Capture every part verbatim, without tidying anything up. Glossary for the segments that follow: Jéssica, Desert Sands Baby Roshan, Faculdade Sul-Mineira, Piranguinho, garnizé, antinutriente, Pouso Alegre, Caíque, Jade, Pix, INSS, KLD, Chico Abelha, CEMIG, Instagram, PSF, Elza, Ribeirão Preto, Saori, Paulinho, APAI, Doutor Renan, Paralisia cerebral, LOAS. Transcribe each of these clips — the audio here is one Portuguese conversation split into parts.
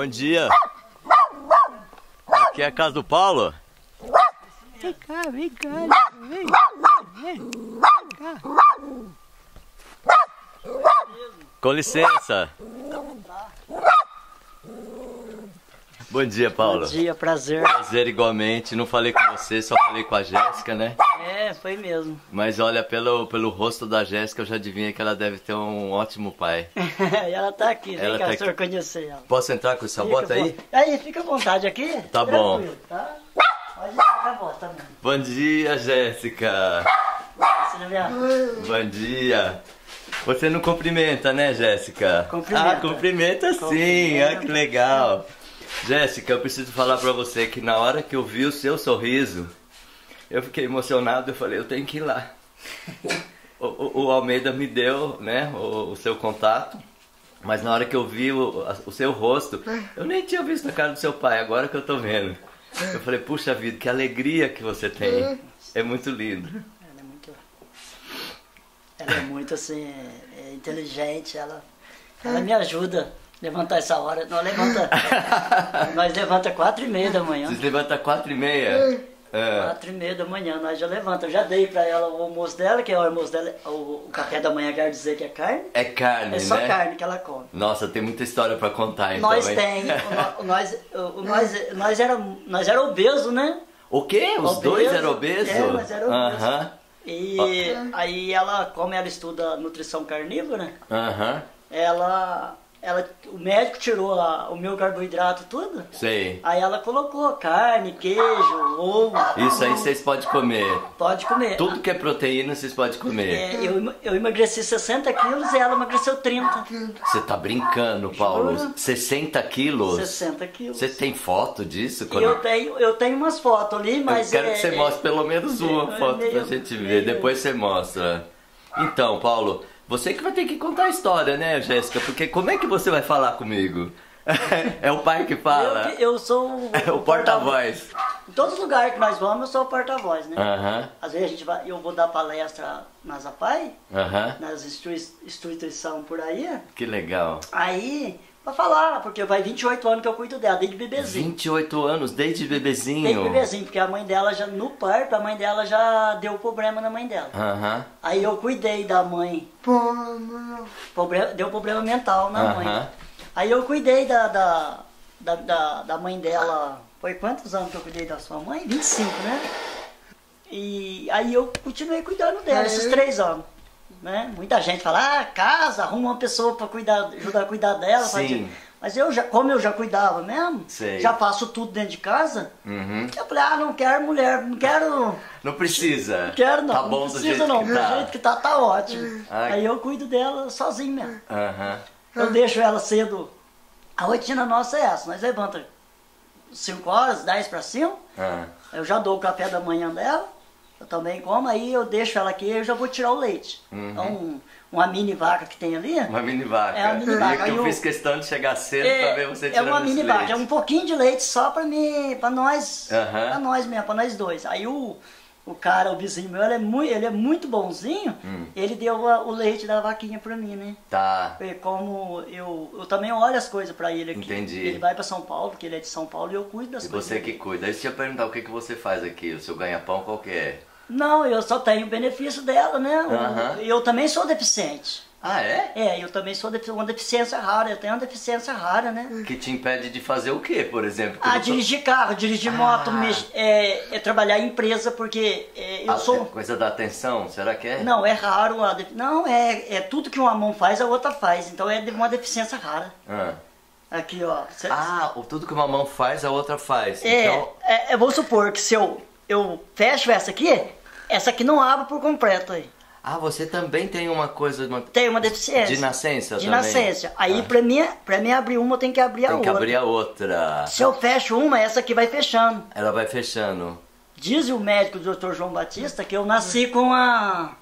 Bom dia. Aqui é a casa do Paulo. Vem cá, vem cá. Vem cá. Com licença. Bom dia, Paulo. Bom dia, prazer. Prazer igualmente. Não falei com você, só falei com a Jéssica, né? É, foi mesmo. Mas olha, pelo, pelo rosto da Jéssica, eu já adivinhei que ela deve ter um ótimo pai. Ela tá aqui, ela vem cá, tá o senhor conhecer ela. Posso entrar com essa bota aí? Aí, fica à vontade aqui. Tá bom. Tá? Pode entrar com a bota também. Bom dia, Jéssica. Bom dia. Você não cumprimenta, né, Jéssica? Cumprimenta. Ah, cumprimenta sim. Cumprimenta. Ah, que legal. Jéssica, eu preciso falar pra você que na hora que eu vi o seu sorriso, eu fiquei emocionado, eu falei, eu tenho que ir lá. o, o, o Almeida me deu, né, o, o seu contato, mas na hora que eu vi o, o seu rosto, eu nem tinha visto a cara do seu pai, agora que eu tô vendo. Eu falei, puxa vida, que alegria que você tem. É muito lindo. Ela é muito, ela é muito assim, é inteligente, ela, ela me ajuda. Levantar essa hora, não levanta. Nós levanta quatro e meia da manhã. Vocês levantam quatro e meia? É. Quatro e meia da manhã, nós já levanta. Eu já dei pra ela o almoço dela, que é o almoço dela, o, o café da manhã, quer dizer que é carne. É carne, né? É só né? carne que ela come. Nossa, tem muita história pra contar, então. Nós hein? tem. O, o, nós, o, nós, nós era, nós era obeso, né? O quê? Os obeso, dois eram obesos? É, nós era obeso. Uh -huh. E okay. aí ela, como ela estuda nutrição carnívora, uh -huh. ela... Ela, o médico tirou a, o meu carboidrato tudo, Sei. aí ela colocou carne, queijo, ovo. Isso aí vocês podem comer. Pode comer. Tudo que é proteína vocês podem comer. É, eu, eu emagreci sessenta quilos e ela emagreceu trinta. Você tá brincando, Paulo. Jura? sessenta quilos? sessenta quilos. Você tem foto disso? Quando... Eu, tenho, eu tenho umas fotos ali, mas... Eu quero é, que você é, mostre pelo menos uma é, foto meio, pra gente ver. Meio... Depois você mostra. Então, Paulo... Você que vai ter que contar a história, né, Jéssica? Porque como é que você vai falar comigo? É o pai que fala? Eu, eu sou o, é o porta-voz. Porta em todos os lugares que nós vamos, eu sou o porta-voz, né? Uh-huh. Às vezes a gente vai, eu vou dar palestra nas A P A I, uh-huh. nas instituições por aí. Que legal. Aí, pra falar, porque vai vinte e oito anos que eu cuido dela, desde bebezinho. vinte e oito anos, desde bebezinho? Desde bebezinho, porque a mãe dela, já no parto, a mãe dela já deu problema na mãe dela. Uh-huh. Aí eu cuidei da mãe. Problema, deu problema mental na mãe. Uhum. Aí eu cuidei da, da, da, da, da mãe dela. Foi quantos anos que eu cuidei da sua mãe? vinte e cinco, né? E aí eu continuei cuidando dela, é. esses três anos. Né? Muita gente fala, ah, casa, arruma uma pessoa para cuidar, ajudar a cuidar dela. Sim. Mas eu já, como eu já cuidava mesmo, Sei. já faço tudo dentro de casa, uhum. eu falei, ah, não quero mulher, não quero... Não precisa. Não quero não, tá bom, não precisa não, do tá. jeito que tá, tá ótimo. Ai. Aí eu cuido dela sozinho mesmo. Uhum. Eu deixo ela cedo, a rotina nossa é essa, nós levantamos cinco horas, dez para cima, uhum. eu já dou o café da manhã dela, eu também como, aí eu deixo ela aqui e eu já vou tirar o leite. Uhum. Então, uma mini vaca que tem ali. Uma mini vaca. É uma mini vaca. Eu, eu fiz questão de chegar cedo é, pra ver você tirando. É uma mini vaca, leite. é um pouquinho de leite só pra mim, pra nós, uhum. pra nós mesmo, pra nós dois. Aí o, o cara, o vizinho meu, ele é muito, ele é muito bonzinho, hum. ele deu a, o leite da vaquinha pra mim, né? Tá. Porque como eu, eu também olho as coisas pra ele aqui. Entendi. Ele vai pra São Paulo, porque ele é de São Paulo e eu cuido das e coisas. E você que cuida. Aí você ia perguntar o que, que você faz aqui, o seu ganha-pão qual que é? Não, eu só tenho o benefício dela, né? Uhum. Eu também sou deficiente. Ah, é? É, eu também sou defici uma deficiência rara, eu tenho uma deficiência rara, né? Que te impede de fazer o quê, por exemplo? Ah, dirigir sou... carro, dirigir ah. moto, é, é trabalhar em empresa, porque é, eu ah, sou... É coisa da atenção, será que é? Não, é raro, a def... não, é, é tudo que uma mão faz, a outra faz, então é uma deficiência rara. Ah. Aqui, ó. Cê... Ah, tudo que uma mão faz, a outra faz. É, então... é, é vou supor que se eu, eu fecho essa aqui... Essa aqui não abre por completo aí. Ah, você também tem uma coisa... Uma... Tem uma deficiência. De nascença de também. De nascença. Aí ah. pra, mim, pra mim abrir uma, eu tenho que abrir a tem outra. Tem que abrir a outra. Se eu fecho uma, essa aqui vai fechando. Ela vai fechando. Diz o médico, o doutor João Batista, que eu nasci com a...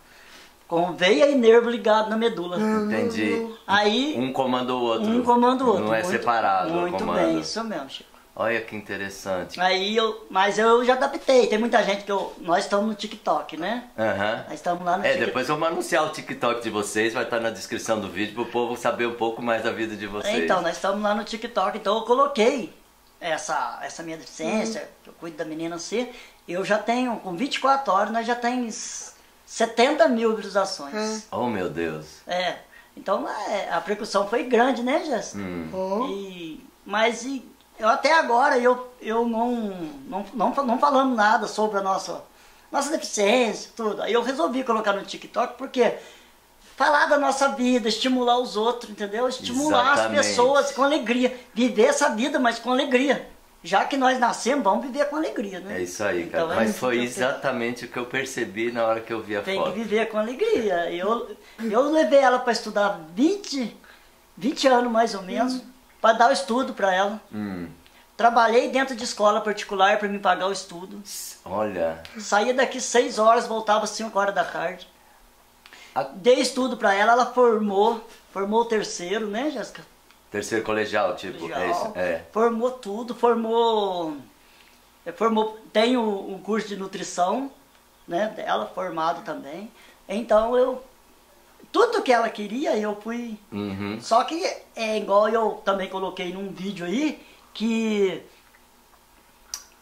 Com veia e nervo ligado na medula. Entendi. Aí... Um comanda o outro. Um comanda o outro. Não muito, é separado. Muito bem, isso mesmo, Chico. Olha que interessante. Aí eu, mas eu já adaptei. Tem muita gente que eu... Nós estamos no TikTok, né? Aham. Uhum. Nós estamos lá no é, TikTok. É, depois vamos anunciar o TikTok de vocês. Vai estar na descrição do vídeo para o povo saber um pouco mais da vida de vocês. Então, nós estamos lá no TikTok. Então eu coloquei essa, essa minha deficiência, uhum. que eu cuido da menina assim. Eu já tenho, com vinte e quatro horas, nós já temos setenta mil visualizações. Uhum. Oh, meu Deus. É. Então a percussão foi grande, né, Jéssica? Uhum. Uhum. E, mas... E, Eu até agora, eu, eu não, não, não, não falando nada sobre a nossa, nossa deficiência, tudo. Aí eu resolvi colocar no TikTok, porque falar da nossa vida, estimular os outros, entendeu? Estimular Exatamente. As pessoas com alegria. Viver essa vida, mas com alegria. Já que nós nascemos, vamos viver com alegria, né? É isso aí, cara. Então, mas foi exatamente o que eu percebi na hora que eu vi a Tem foto. Tem que viver com alegria. Eu, eu levei ela para estudar vinte anos, mais ou menos. Hum. Para dar o estudo para ela. Hum. Trabalhei dentro de escola particular para me pagar o estudo. Olha. Saía daqui seis horas, voltava cinco horas da tarde. A... Dei estudo para ela, ela formou. Formou o terceiro, né, Jéssica? Terceiro colegial, tipo. Colegial. É isso? É. Formou tudo, formou. formou tem um, um curso de nutrição, né, dela, formado também. Então eu. Tudo que ela queria, eu fui... Uhum. Só que é igual eu também coloquei num vídeo aí, que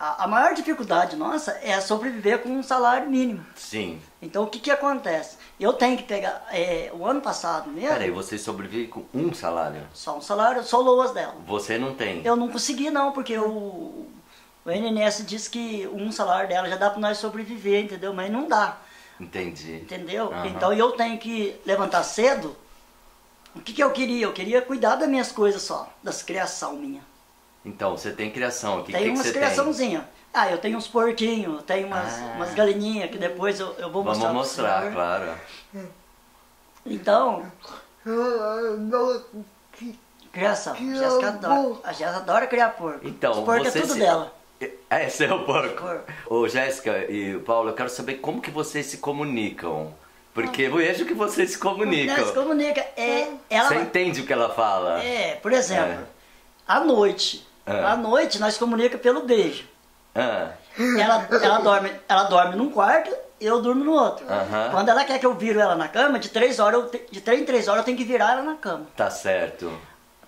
a, a maior dificuldade nossa é sobreviver com um salário mínimo. Sim. Então o que que acontece? Eu tenho que pegar... É, o ano passado mesmo... Peraí, você sobrevive com um salário? Só um salário, só loas dela. Você não tem? Eu não consegui não, porque o, o I N S S diz que um salário dela já dá para nós sobreviver, entendeu? Mas não dá. Entendi. Entendeu? Uhum. Então eu tenho que levantar cedo. O que que eu queria? Eu queria cuidar das minhas coisas só, das criação minha. Então, você tem criação aqui? Tem que umas que você criaçãozinha. Tem? Ah, eu tenho uns porquinhos, tenho umas, ah. umas galinhinhas que depois eu, eu vou Vamos mostrar. Vamos mostrar, claro. Então... Criação. Jéssica adora. A Jéssica adora criar porco. Então, Os porcos é tudo se... dela. É, esse é o porco. Ô, Jéssica e Paulo, eu quero saber como que vocês se comunicam. Porque eu vejo que vocês se comunicam. Não, se comunica. É, ela... Você entende o que ela fala? É, por exemplo, é. à noite. É. À noite nós comunicamos pelo beijo. É. Ela, ela, dorme, ela dorme num quarto, eu durmo no outro. Uh-huh. Quando ela quer que eu viro ela na cama, de três horas eu te... de três em três horas eu tenho que virar ela na cama. Tá certo.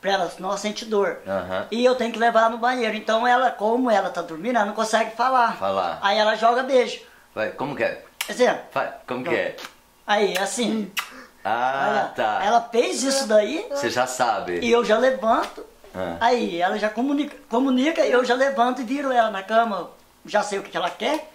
Pra ela não sentir dor. Uhum. E eu tenho que levar ela no banheiro. Então ela, como ela tá dormindo, ela não consegue falar. Falar. Aí ela joga beijo. Vai, como que é? Exemplo. Vai, como então, que é? Aí, assim. Ah, ela, tá. Ela fez isso daí. Você já sabe. E eu já levanto. Ah. Aí ela já comunica, comunica, eu já levanto e viro ela na cama. Já sei o que ela quer.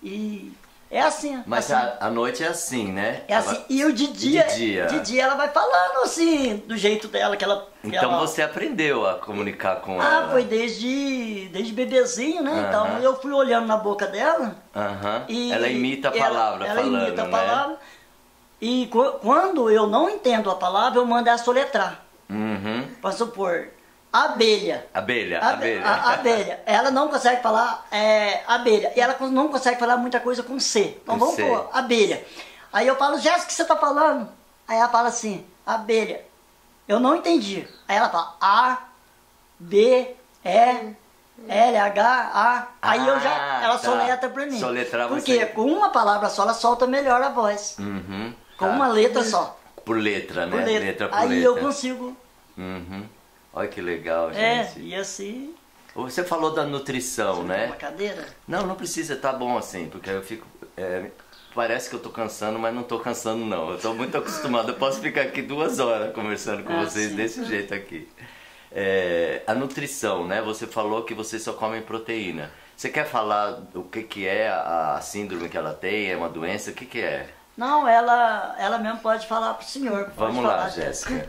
E... É assim. Mas assim. A, a noite é assim, né? É ela... assim. E o de dia, de dia, de dia ela vai falando assim, do jeito dela que ela... Que então ela... você aprendeu a comunicar com ah, ela. Ah, foi desde, desde bebezinho, né? Uh-huh. Então eu fui olhando na boca dela. Uh-huh. E ela imita a palavra ela, falando, Ela imita a palavra. Né? E quando eu não entendo a palavra, eu mando ela soletrar. Uhum. Pra supor, abelha. Abelha, Abe abelha. A, a, abelha. Ela não consegue falar é, abelha. E ela não consegue falar muita coisa com C. Então vamos pôr abelha. Aí eu falo, Jéssica, o que você tá falando? Aí ela fala assim, abelha. Eu não entendi. Aí ela fala A, B, E, L, H, A. Aí ah, eu já, ela tá. soletra pra mim. Soletrar Porque você. com uma palavra só, ela solta melhor a voz. Uhum, com tá. uma letra só. Por letra, né? Por letra. Letra por Aí letra. eu consigo. Uhum. Olha que legal, gente. É, e assim... Você falou da nutrição, Você né? Uma cadeira? Não, não precisa, tá bom assim, porque eu fico... É, parece que eu tô cansando, mas não tô cansando não. Eu tô muito acostumado, eu posso ficar aqui duas horas conversando com ah, vocês sim. desse jeito aqui. É, a nutrição, né? Você falou que vocês só comem proteína. Você quer falar o que que é a, a síndrome que ela tem? É uma doença? O que que é? Não, ela, ela mesmo pode falar pro senhor. Pode Vamos falar, lá, Jéssica.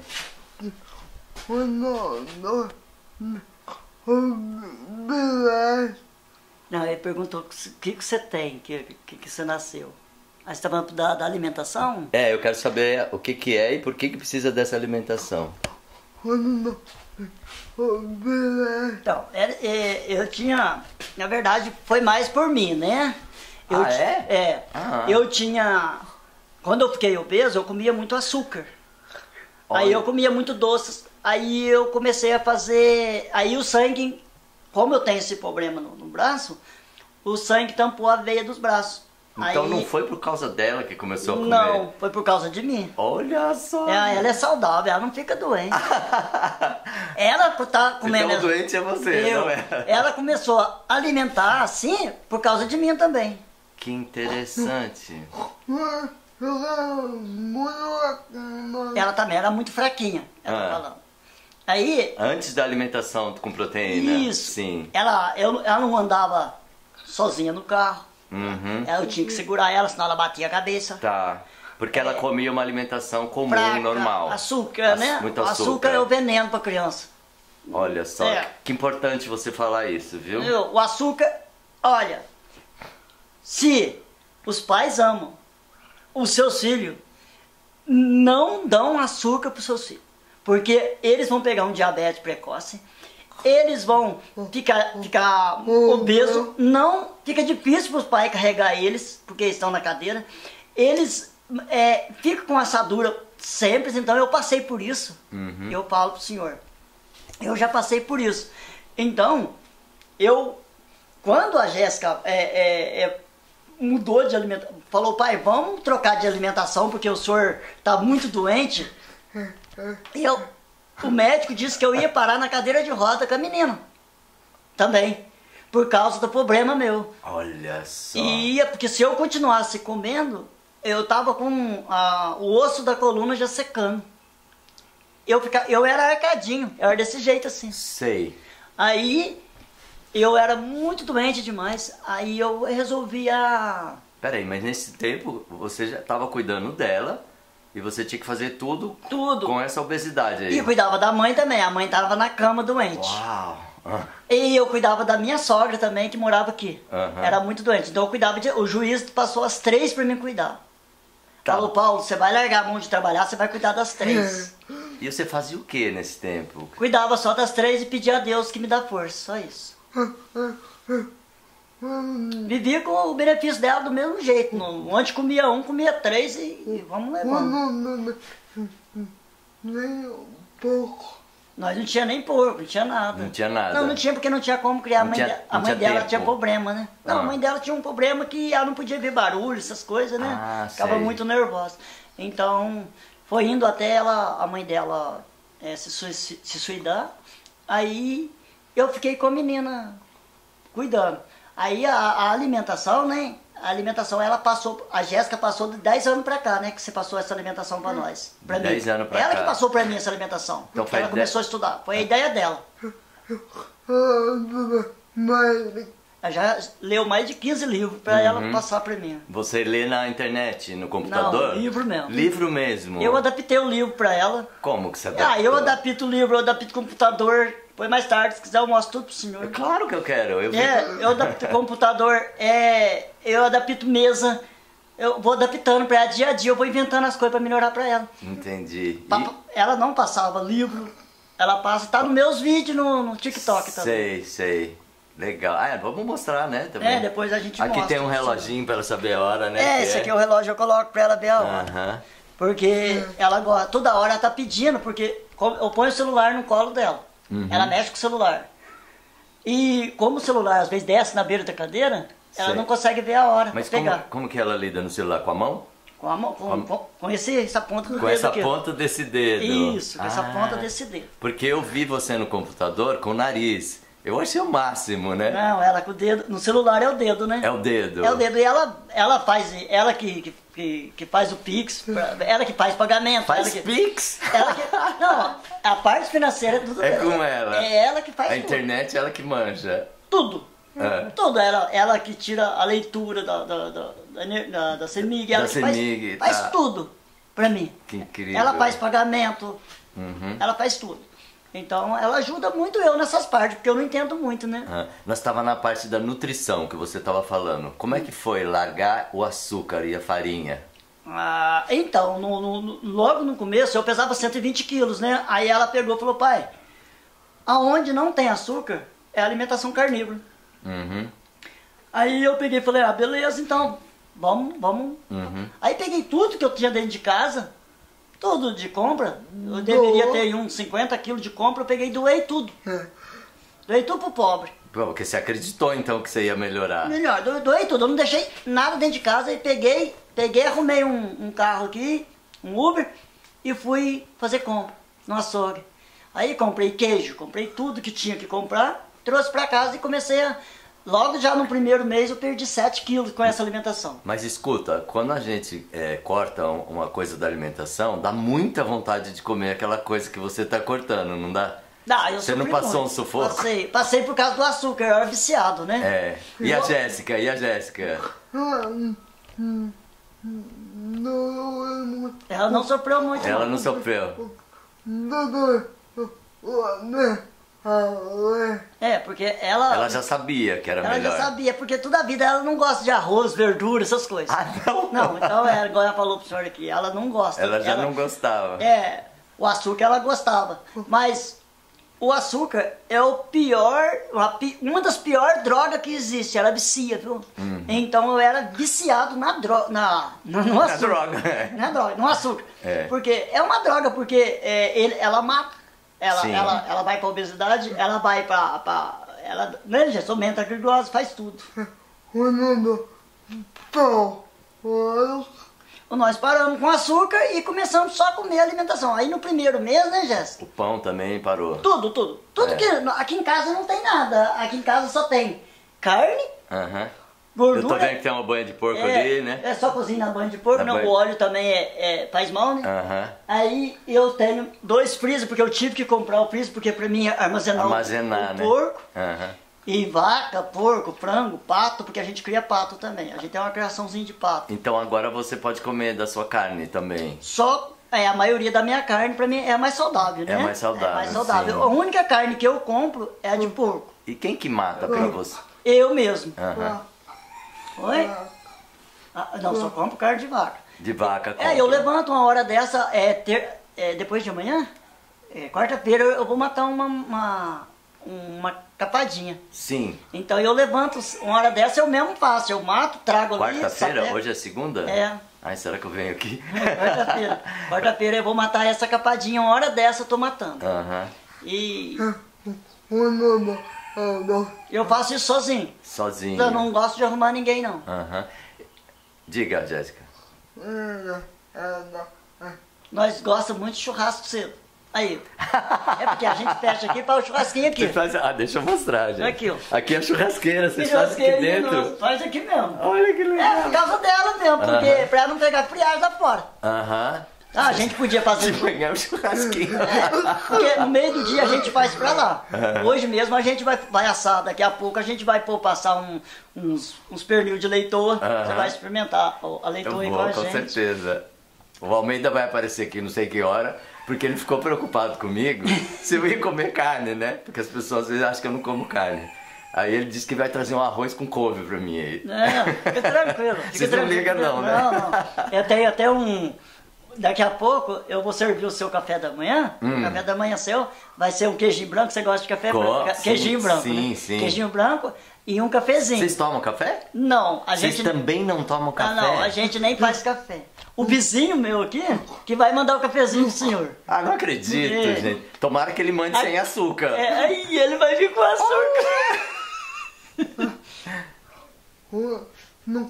Não, ele perguntou o que, que você tem, o que, que, que você nasceu. Aí você tá falando da, da alimentação? É, eu quero saber o que que é e por que que precisa dessa alimentação. Então, é, é, eu tinha... Na verdade, foi mais por mim, né? Eu ah, é? É. Ah. Eu tinha... Quando eu fiquei obeso, eu comia muito açúcar. Olha. Aí eu comia muito doces. Aí eu comecei a fazer... Aí o sangue Como eu tenho esse problema no, no braço, o sangue tampou a veia dos braços. Então aí, não foi por causa dela que começou a comer? Não, foi por causa de mim. Olha só! É, ela é saudável, ela não fica doente. Ela tá comendo... Então o doente é você, eu, não é? Ela começou a alimentar assim por causa de mim também. Que interessante. Ela também era muito fraquinha, ela ah. tá falando. Aí, antes da alimentação com proteína. Isso. Sim. Ela, eu, ela não andava sozinha no carro. Uhum. Eu tinha que segurar ela, senão ela batia a cabeça. Tá. Porque é, ela comia uma alimentação comum, fraca, normal. Açúcar, Açú né? Muito açúcar. Açúcar é o veneno pra criança. Olha só, é. que importante você falar isso, viu? Eu, o açúcar, olha, se os pais amam os seus filhos, não dão açúcar pros seus filhos. Porque eles vão pegar um diabetes precoce, eles vão ficar, ficar obesos, não fica difícil para os pais carregar eles, porque estão na cadeira, eles é, ficam com assadura sempre, então eu passei por isso, uhum. eu falo para o senhor, eu já passei por isso. Então, eu, quando a Jéssica é, é, é, mudou de alimentação, falou, pai, vamos trocar de alimentação, porque o senhor está muito doente, eu, o médico disse que eu ia parar na cadeira de roda com a menina, também, por causa do problema meu. Olha só. E ia, porque se eu continuasse comendo, eu tava com a, o osso da coluna já secando. Eu, fica, eu era arcadinho, eu era desse jeito assim. Sei. Aí, eu era muito doente demais, aí eu resolvi a... Peraí, mas nesse tempo, você já tava cuidando dela... E você tinha que fazer tudo, tudo com essa obesidade aí. E cuidava da mãe também. A mãe estava na cama doente. Uau! Ah. E eu cuidava da minha sogra também, que morava aqui. Uhum. Era muito doente. Então eu cuidava de... O juiz passou as três para me cuidar. Tá. Falou, Paulo, você vai largar a mão de trabalhar, você vai cuidar das três. E você fazia o que nesse tempo? Cuidava só das três e pedia a Deus que me dá força. Só isso. Vivia com o benefício dela do mesmo jeito. No, antes comia um, comia três e, e vamos levando. Nem pouco. Nós não tinha nem porco, não tinha nada. Não tinha nada. Não, não tinha porque não tinha como criar. A mãe, tinha, de, a mãe tinha dela tinha problema, né? Não, ah. a mãe dela tinha um problema que ela não podia ver barulho, essas coisas, né? Ah, ficava sei. muito nervosa. Então, foi indo até ela, a mãe dela é, se, se, se suicidar. Aí eu fiquei com a menina cuidando. Aí a, a alimentação, né? A alimentação, ela passou, a Jéssica passou de dez anos pra cá, né? Que você passou essa alimentação pra nós. Pra mim. dez anos pra cá. Ela que passou pra mim essa alimentação. Então foi ela começou a estudar. Foi a ideia dela. Ela já leu mais de quinze livros pra uhum. ela passar pra mim. Você lê na internet, no computador? Não, livro mesmo. Livro mesmo? Eu adaptei o livro pra ela. Como que você adaptou? Ah, eu adapto o livro, eu adapto o computador. Foi mais tarde, se quiser eu mostro tudo pro senhor. É claro que eu quero. Eu, é, eu adapto computador, é, eu adapto mesa, eu vou adaptando para ela dia a dia, eu vou inventando as coisas para melhorar para ela. Entendi. E... Ela não passava livro, ela passa, tá nos meus vídeos no, no TikTok também. Sei, sei. Legal. Ah, vamos mostrar, né? Também. É, depois a gente Aqui mostra. Aqui tem um reloginho para ela saber a hora, né? É, esse aqui é o relógio, eu coloco para ela ver a hora. Uh-huh. Porque ela gosta, toda hora ela tá pedindo, porque eu ponho o celular no colo dela. Uhum. Ela mexe com o celular. E como o celular às vezes desce na beira da cadeira, Sei. ela não consegue ver a hora. Mas como, como que ela lida no celular? Com a mão? Com a mão, com, com, com esse, essa ponta do com dedo. Com essa aqui. ponta desse dedo. Isso, com ah, essa ponta desse dedo. Porque eu vi você no computador com o nariz. Eu achei o máximo, né? Não, ela com o dedo. No celular é o dedo, né? É o dedo. É o dedo. E ela, ela faz, ela que... que Que, que faz o Pix, pra, ela que faz pagamento. Faz ela que, Pix? Ela que, não, a parte financeira é tudo É com ela. É ela que faz a tudo. A internet é ela que manja. Tudo. É. Tudo. Ela, ela que tira a leitura da, da, da, da, da CEMIG. Ela da que CEMIG, faz, tá. faz tudo pra mim. Que incrível. Ela faz pagamento, uhum. ela faz tudo. Então, ela ajuda muito eu nessas partes, porque eu não entendo muito, né? Ah, nós estava na parte da nutrição que você estava falando. Como é que foi largar o açúcar e a farinha? Ah, então, no, no, logo no começo eu pesava cento e vinte quilos, né? Aí ela pegou e falou, pai, aonde não tem açúcar é alimentação carnívora. Uhum. Aí eu peguei e falei, ah, beleza, então, vamos, vamos. Uhum. Aí peguei tudo que eu tinha dentro de casa. Tudo de compra, eu deveria ter uns cinquenta quilos de compra, eu peguei e doei tudo. Doei tudo pro pobre. Bom, porque você acreditou então que você ia melhorar. Melhor, doei tudo, eu não deixei nada dentro de casa e peguei, peguei, arrumei um, um carro aqui, um Uber, e fui fazer compra no açougue. Aí comprei queijo, comprei tudo que tinha que comprar, trouxe pra casa e comecei a... Logo já no primeiro mês eu perdi sete quilos com essa alimentação. Mas escuta, quando a gente é, corta uma coisa da alimentação, dá muita vontade de comer aquela coisa que você tá cortando, não dá? Dá, eu Você não passou muito. um sufoco? Passei, passei por causa do açúcar, eu era viciado, né? É. E a Jéssica? E a Jéssica? Ela não sofreu muito. Ela não sofreu. É, porque ela... Ela já sabia que era ela melhor. Ela já sabia, porque toda a vida ela não gosta de arroz, verdura, essas coisas. Ah, não? Não, então ela, igual ela falou pro senhor aqui, ela não gosta. Ela já ela, não gostava. É, o açúcar ela gostava, mas o açúcar é o pior, uma das piores drogas que existe, ela vicia, viu? Uhum. Então eu era viciado na droga, na, na, no açúcar. Na droga, é. Na droga, no açúcar. É. Porque é uma droga, porque é, ele, ela mata. Ela, ela, ela vai pra obesidade, ela vai pra... pra ela, né, gente? Aumenta a glicose, faz tudo. Nós paramos com açúcar e começamos só a comer alimentação. Aí no primeiro mês, né, Jéssica? O pão também parou. Tudo, tudo. Tudo é. que... Aqui em casa não tem nada. Aqui em casa só tem carne, uhum. gordura... Eu tô vendo que tem uma banha de porco é, ali, né? É só cozinha na banha de porco, na não, banho... o óleo também é, é, faz mal, né? Uhum. Aí eu tenho dois freezer, porque eu tive que comprar o freezer, porque pra mim armazenar, armazenar o, o né? porco. Uhum. E vaca, porco, frango, pato, porque a gente cria pato também. A gente tem uma criaçãozinha de pato. Então agora você pode comer da sua carne também? Só, é, a maioria da minha carne pra mim é a mais saudável, né? É mais saudável, É mais saudável. Sim. A única carne que eu compro é a de porco. E quem que mata pra você? Eu mesmo. Uhum. Oi? Ah, não, só compro carne de vaca. De vaca, compra. É, eu levanto uma hora dessa, é, ter, é, depois de amanhã, é, quarta-feira, eu vou matar uma... uma uma capadinha. Sim. Então eu levanto, uma hora dessa eu mesmo faço, eu mato, trago ali. Quarta-feira? Hoje é segunda? É. Ai, será que eu venho aqui? Quarta-feira. Quarta-feira eu vou matar essa capadinha, uma hora dessa eu tô matando. Aham. Uh-huh. E... eu faço isso sozinho. Sozinho. Eu não gosto de arrumar ninguém, não. Aham. Uh-huh. Diga, Jéssica. Nós gostamos muito de churrasco cedo. Aí, é porque a gente fecha aqui para o churrasquinho aqui. Faz... Ah, deixa eu mostrar, gente. Aqui, ó. Aqui é a churrasqueira, vocês fazem aqui dentro. Nossa, faz aqui mesmo. Olha que legal. É, por causa dela mesmo, porque uh -huh. para não pegar friagem lá fora. Aham. Uh -huh. Ah, a gente podia fazer... De manhã o churrasquinho. É, porque no meio do dia a gente faz para lá. Uh -huh. Hoje mesmo a gente vai, vai assar, daqui a pouco a gente vai pôr, passar um, uns, uns pernil de leitoa. Uh -huh. Você vai experimentar a leitoa igual a gente. Com certeza. O Almeida vai aparecer aqui, não sei que hora. Porque ele ficou preocupado comigo se eu ia comer carne, né? Porque as pessoas às vezes acham que eu não como carne. Aí ele disse que vai trazer um arroz com couve pra mim aí. Não, fica tranquilo. Fica Vocês tranquilo. não ligam não, né? Não, não. Eu tenho até um... Daqui a pouco eu vou servir o seu café da manhã. Hum. O café da manhã seu vai ser um queijinho branco. Você gosta de café Co branco? Sim, queijinho branco, Sim, né? sim. Queijinho branco e um cafezinho. Vocês tomam café? Não. A gente Vocês também não tomam café? Ah, não, a gente nem faz café. O vizinho meu aqui, que vai mandar o cafezinho pro senhor. Ah, não acredito, é. gente. Tomara que ele mande aí, sem açúcar. É, aí ele vai vir com açúcar. Não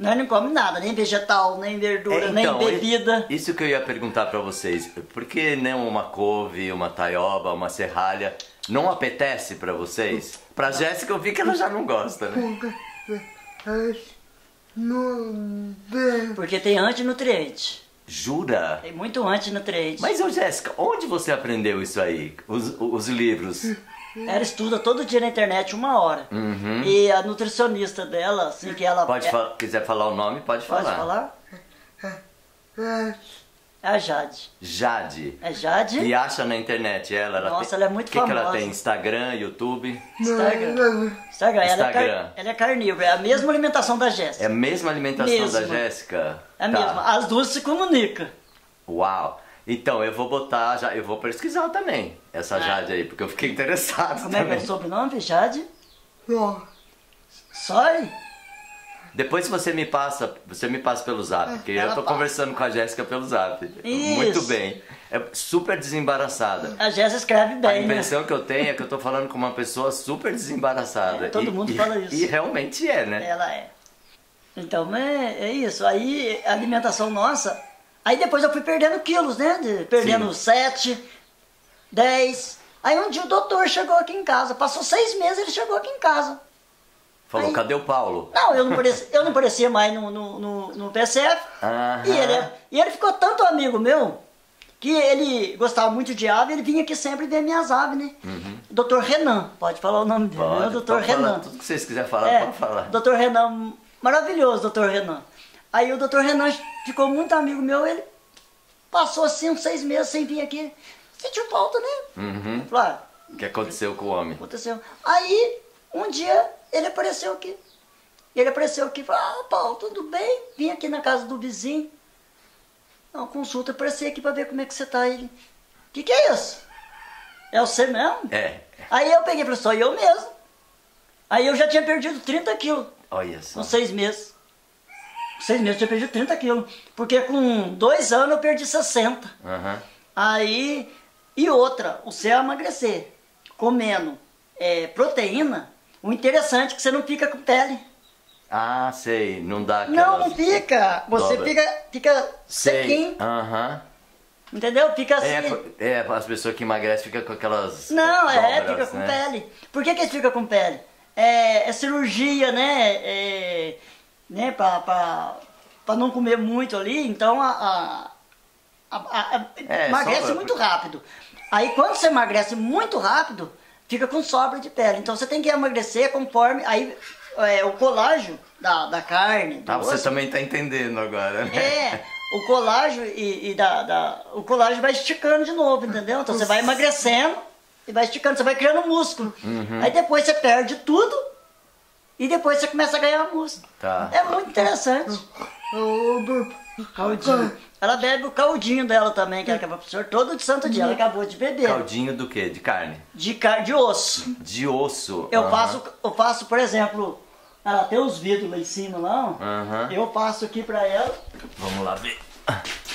Nós não comemos nada, nem vegetal, nem verdura, é, então, nem bebida. Isso que eu ia perguntar pra vocês. Por que não uma couve, uma taioba, uma serralha? Não apetece pra vocês? Pra Jéssica eu vi que ela já não gosta, né? Porque tem antinutriente. Jura? Tem muito antinutriente. Mas, ô Jéssica, onde você aprendeu isso aí? Os, os livros? Ela estuda todo dia na internet, uma hora. Uhum. E a nutricionista dela, assim que ela... Pode é... fal... quiser falar o nome, pode, pode falar. Pode falar? É a Jade. Jade? É Jade. E acha na internet ela? ela Nossa, tem... ela é muito que famosa. O que ela tem? Instagram, YouTube? Instagram. Instagram. Ela, Instagram. É, car... ela é carnívora, é a mesma alimentação da Jéssica. É a mesma alimentação mesma. da Jéssica? É a tá. mesma. As duas se comunicam. Uau! Então, eu vou botar, já, eu vou pesquisar também essa ah. Jade aí, porque eu fiquei interessado Como também. Como é que é o sobrenome, Jade? Sori? Depois você me passa, você me passa pelo zap, porque ela eu tô passa. conversando com a Jéssica pelo zap. Isso. Muito bem. É super desembaraçada. A Jéssica escreve bem. A impressão, né, que eu tenho é que eu tô falando com uma pessoa super desembaraçada. É, todo e, mundo e, fala isso. E realmente é, né? Ela é. Então é, é isso. Aí a alimentação nossa. Aí depois eu fui perdendo quilos, né? De, perdendo sete, dez. Aí um dia o doutor chegou aqui em casa. Passou seis meses, ele chegou aqui em casa. Falou, aí, cadê o Paulo? Não, eu não parecia, eu não parecia mais no, no, no, no P S F. Uh-huh. e, ele, e ele ficou tanto amigo meu, que ele gostava muito de ave, ele vinha aqui sempre ver minhas aves, né? Uhum. Doutor Renan, pode falar o nome dele, pode, né? Doutor Renan. Tudo que vocês quiserem falar, é, pode falar. Doutor Renan, maravilhoso, doutor Renan. Aí o doutor Renan ficou muito amigo meu, ele passou assim uns seis meses sem vir aqui. Sentiu falta, né? Uhum. Claro. O que aconteceu com o homem? Aconteceu. Aí, um dia, ele apareceu aqui. Ele apareceu aqui e falou, ah, Paulo, tudo bem? Vim aqui na casa do vizinho. Uma consulta, apareceu aqui pra ver como é que você tá. Ele, o que que é isso? É você mesmo? É. Aí eu peguei e falei, sou eu mesmo. Aí eu já tinha perdido trinta quilos. Olha só. Com seis meses. Com seis meses eu tinha perdido trinta quilos. Porque com dois anos eu perdi sessenta. Uhum. Aí, e outra, o seu emagrecer. Comendo é, proteína, o interessante é que você não fica com pele. Ah, sei, não dá aquela... Não, não fica, você dobra. fica, fica sequinho, uhum. entendeu? Fica assim... É, é, as pessoas que emagrecem ficam com aquelas... Não, dobras, é, fica com, né, pele. Por que que eles ficam com pele? É, é cirurgia, né, é, né, pra, pra, pra não comer muito ali, então a, a, a, a é, emagrece sobra. muito rápido. Aí quando você emagrece muito rápido, fica com sobra de pele, então você tem que emagrecer conforme... aí É, o colágeno da, da carne. Ah, você osso. também tá entendendo agora, né? É, o colágeno e, e da, da. O colágeno vai esticando de novo, entendeu? Então você vai emagrecendo e vai esticando, você vai criando músculo. Uhum. Aí depois você perde tudo e depois você começa a ganhar músculo. Tá. É muito interessante. Caldinho. Ela bebe o caldinho dela também, que ela acabou pro senhor todo de santo dia. Ela acabou de beber. Caldinho do quê? De carne? De carne, de osso. De osso. Eu, uhum. faço, eu faço, por exemplo. Ela tem os vidros lá em cima, não? Uhum. Eu passo aqui pra ela. Vamos lá ver.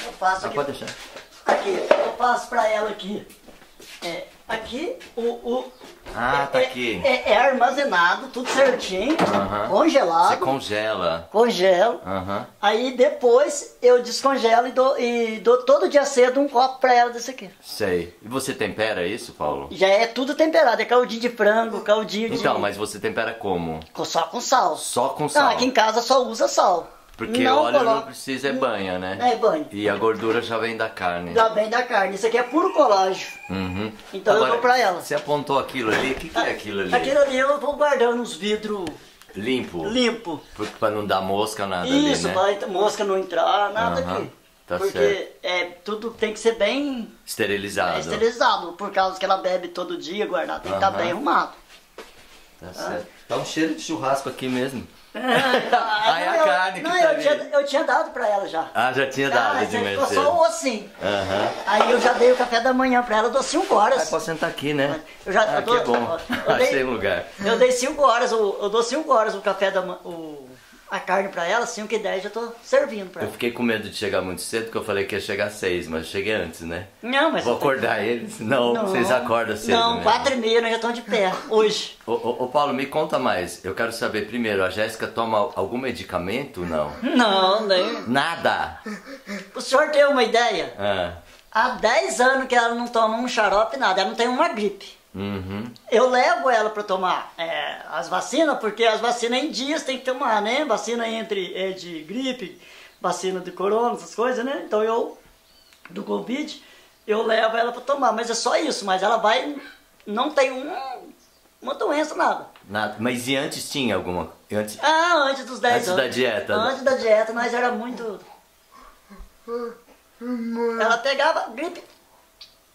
Eu passo ah, aqui. Pode deixar. Aqui, eu passo pra ela aqui. É, aqui, o... o ah, é, tá aqui. É, é armazenado, tudo certinho, uhum. congelado. Você congela. Congelo. Uhum. Aí depois eu descongelo e dou, e dou todo dia cedo um copo pra ela desse aqui. Sei. E você tempera isso, Paulo? Já é tudo temperado, é caldinho de frango, caldinho de... Então, mas você tempera como? Só com sal. Só com sal? Não, aqui em casa só usa sal. Porque o óleo colo... não precisa, é banha, né? É banha. E a gordura já vem da carne. Já vem da carne. Isso aqui é puro colágeno. Uhum. Então agora, eu dou pra ela. Você apontou aquilo ali? O que, que é aquilo ali? Aquilo ali eu vou guardando nos vidros... Limpo? Limpo. Porque pra não dar mosca, nada Isso, ali, Isso, né? pra mosca não entrar, nada uhum. aqui. Tá Porque certo. É, tudo tem que ser bem... Esterilizado. É, esterilizado. Por causa que ela bebe todo dia, guardar. Tem uhum. que estar bem arrumado. Tá ah. certo. Tá um cheiro de churrasco aqui mesmo. Ah, é a carne que não, tá eu, tinha, eu tinha dado pra ela já. Ah, já tinha dado ah, de mercê. Só o ossinho. Uhum. Aí eu já dei o café da manhã pra ela, eu dou cinco horas. Ah, pode sentar aqui, né? Eu já, ah, eu dou, que bom. Eu dei, Achei lugar. Eu dei cinco horas, eu, eu dou cinco horas o café da manhã, a carne pra ela, cinco e dez já tô servindo pra ela. Eu fiquei com medo de chegar muito cedo, porque eu falei que ia chegar às seis, mas eu cheguei antes, né? Não, mas... Vou acordar tem... eles, não, não, vocês acordam cedo. Não, quatro e meia, nós já estamos de pé, hoje. Ô, ô, ô Paulo, me conta mais, eu quero saber primeiro, a Jéssica toma algum medicamento ou não? Não, nem... Nada? O senhor tem uma ideia? Ah. Há dez anos que ela não toma um xarope, nada, ela não tem uma gripe. Uhum. Eu levo ela para tomar é, as vacinas, porque as vacinas em dias tem que tomar, né? Vacina entre, é, de gripe, vacina de corona, essas coisas, né? Então eu, do Covid, eu levo ela para tomar, mas é só isso. Mas ela vai, não tem um, uma doença, nada. Nada. Mas e antes tinha alguma? Antes... Ah, antes dos dez anos. Antes da dieta. Antes da dieta, nós era muito... Ela pegava gripe.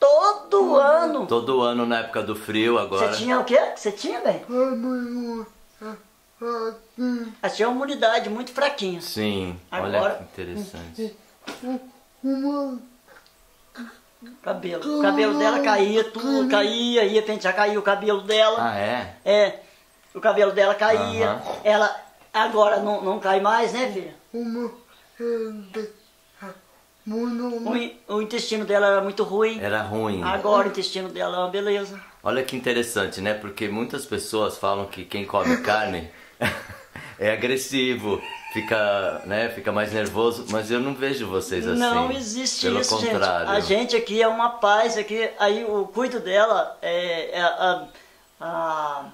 Todo hum. ano. Todo ano na época do frio agora. Você tinha o quê? Você tinha, velho? Ela tinha uma imunidade muito fraquinha. Sim, agora... olha que interessante. Cabelo. O cabelo dela caía, tudo caía, ia pentear, caía o cabelo dela. Ah, é? É. O cabelo dela caía. Uh-huh. Ela Agora não, não cai mais, né, filha? Uma... O, o intestino dela era muito ruim. Era ruim. Agora o intestino dela é uma beleza. Olha que interessante, né? Porque muitas pessoas falam que quem come carne é agressivo, fica, né, fica mais nervoso, mas eu não vejo vocês assim. Não existe pelo isso, contrário. Gente. A gente aqui é uma paz, aqui, aí o cuido dela é, é a, a,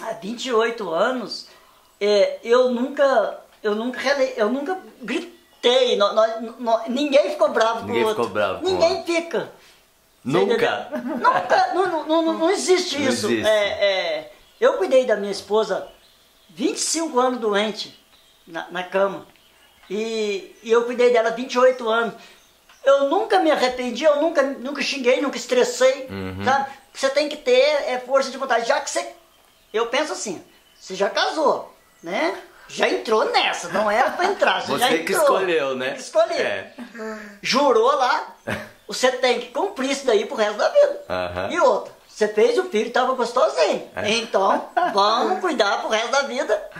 a vinte e oito anos, é, eu nunca, eu nunca, eu nunca gritei. Tem, nós, nós, ninguém ficou bravo ninguém com o outro. Ficou bravo ninguém fica. Nunca? Nunca, não, não, não, não existe não isso. Existe. É, é, eu cuidei da minha esposa vinte e cinco anos doente, na, na cama. E, e eu cuidei dela vinte e oito anos. Eu nunca me arrependi, eu nunca, nunca xinguei, nunca estressei. Uhum. Sabe? Você tem que ter é, força de vontade. Já que você... Eu penso assim, você já casou, né? Já entrou nessa, não era pra entrar, você, você já entrou. Você que escolheu, né? Você que escolheu. É. Jurou lá, você tem que cumprir isso daí pro resto da vida. Uh-huh. E outra, você fez o filho, tava gostosinho. É. Então, vamos cuidar pro resto da vida.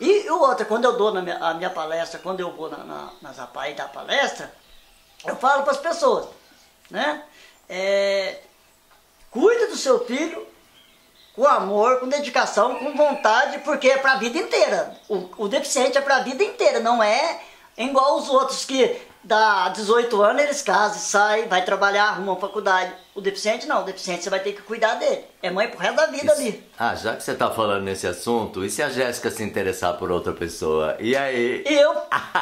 E, e outra, quando eu dou na minha, a minha palestra, quando eu vou na, na, nas APAI da palestra, eu falo pras pessoas, né? É, cuida do seu filho, com amor, com dedicação, com vontade, porque é para a vida inteira. O, o deficiente é para a vida inteira, não é igual os outros que dá dezoito anos eles casam, saem, vai trabalhar, arrumam faculdade. O deficiente não, o deficiente você vai ter que cuidar dele. É mãe pro resto da vida isso. Ali. Ah, já que você tá falando nesse assunto, e se a Jéssica se interessar por outra pessoa? E aí? Eu,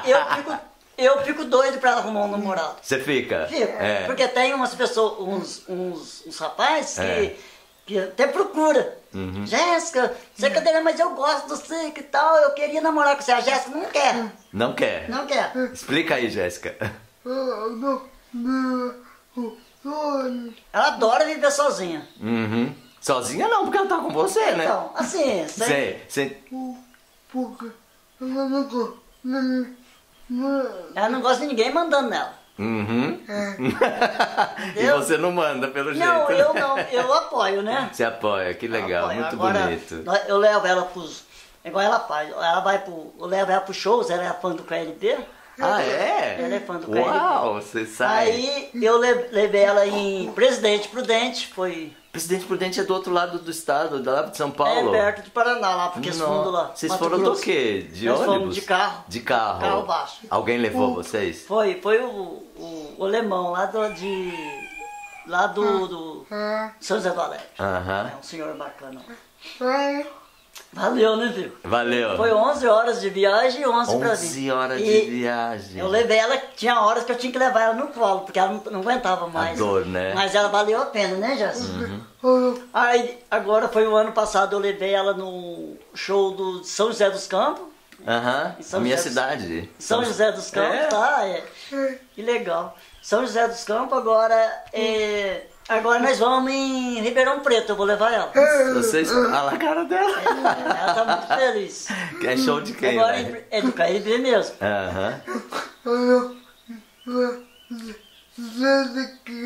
eu fico... Eu fico doido pra arrumar um namorado. Você fica? Fico, é. Porque tem umas pessoas, uns, uns, uns rapazes que... É. Até procura. Uhum. Jéssica, você é cadeira, mas eu gosto do você, que tal? Eu queria namorar com você. A Jéssica não quer. Não quer? Não quer. Explica aí, Jéssica. Ela adora viver sozinha. Uhum. Sozinha não, porque ela tá com você, então, né? Então, assim, você... Sei, sei. Ela não gosta de ninguém mandando nela. Uhum. É. E você não manda, pelo jeito. Não, eu não, eu apoio, né? Você apoia, que legal, apoio. Muito agora, bonito. Eu levo ela pros. Igual ela faz, ela vai pro. Eu levo ela pros shows, ela é fã do K L D. Ah, é? Ela é fã do K L D. Uau, você sabe. Aí eu levei ela em Presidente Prudente, foi. Presidente Prudente é do outro lado do estado, da lá de São Paulo. É perto do Paraná, lá, porque eles fundam lá. Vocês Mato foram Grosso. Do quê? De Nós ônibus? Fomos de carro. De carro. Carro baixo. Alguém levou o, vocês? Foi, foi o, o, o alemão lá do, de, lá do, do São José do Alegre. Uh-huh. É um senhor bacana. Valeu, né, viu? Valeu. Foi onze horas de viagem e onze pra vir. onze horas de viagem. Eu levei ela, tinha horas que eu tinha que levar ela no colo, porque ela não, não aguentava mais. A dor, né? Mas ela valeu a pena, né, Jéssica? Uhum. Aí, agora foi o ano passado, eu levei ela no show do São José dos Campos. Aham, uhum. A minha José cidade. Dos... São José dos Campos, é. Tá? É. Que legal. São José dos Campos agora é... Agora nós vamos em Ribeirão Preto, eu vou levar ela. Vocês... Olha a cara dela. Ela tá muito feliz. É show de quem, agora né? É do Caíque mesmo. Uhum.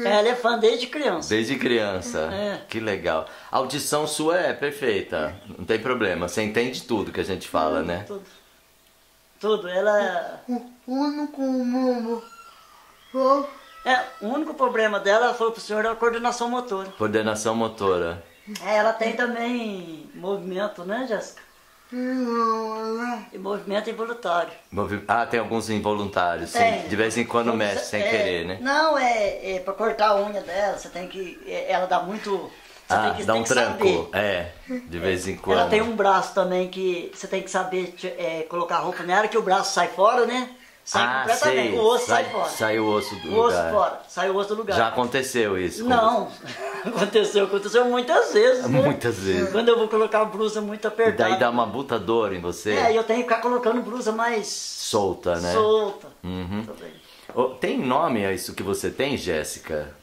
Ela é fã desde criança. Desde criança. É. Que legal. A audição sua é perfeita, não tem problema. Você entende tudo que a gente fala, né? Tudo. Tudo. Ela... O único mundo... É, o único problema dela, ela falou pro senhor, é a coordenação motora. Coordenação motora. É, ela tem também movimento, né, Jéssica? E movimento involuntário. Movi... Ah, tem alguns involuntários, tem. Sim. De vez em quando mexe, você... sem é... querer, né? Não, é, é pra cortar a unha dela, você tem que... Ela dá muito... Você ah, tem que, dá tem um que tranco, saber. É, de vez em quando. Ela tem um braço também que você tem que saber é, colocar roupa nela, que o braço sai fora, né? Sai ah, completamente, sei. O osso sai, sai fora. Sai o osso do o osso lugar. Fora. Sai o osso do lugar. Já aconteceu isso? Não, aconteceu, aconteceu muitas vezes. Né? Muitas vezes. Quando eu vou colocar a blusa muito apertada. E daí dá uma buta dor em você? É, eu tenho que ficar colocando blusa mais... Solta, né? Solta. Uhum. Oh, tem nome a isso que você tem, Jéssica?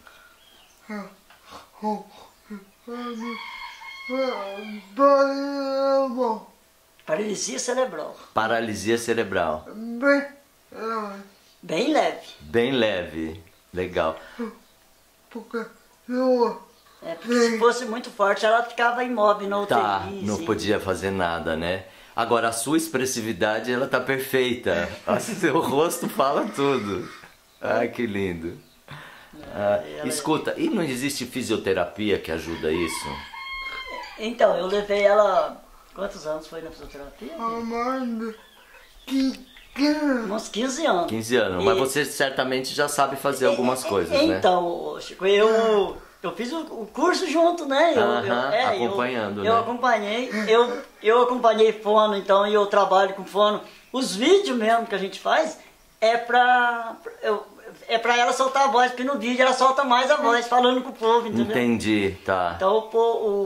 Paralisia cerebral. Paralisia cerebral. Bem leve. Bem leve. Legal. É, porque se fosse muito forte, ela ficava imóvel na U T I. Tá, não podia fazer nada, né? Agora, a sua expressividade, ela tá perfeita. O seu rosto fala tudo. Ai, que lindo. Ah, escuta, e não existe fisioterapia que ajuda isso? Então, eu levei ela... Quantos anos foi na fisioterapia? Amanda, que... Uns quinze anos. quinze anos, e... mas você certamente já sabe fazer algumas coisas, então, né? Então, Chico, eu, eu fiz o curso junto, né? Eu, uh-huh, eu, é, acompanhando, eu, né? Eu acompanhei, eu, eu acompanhei fono, então, e eu trabalho com fono. Os vídeos mesmo que a gente faz é pra... Eu, é pra ela soltar a voz, porque no vídeo ela solta mais a voz, falando com o povo, entendeu? Entendi, tá. Então o,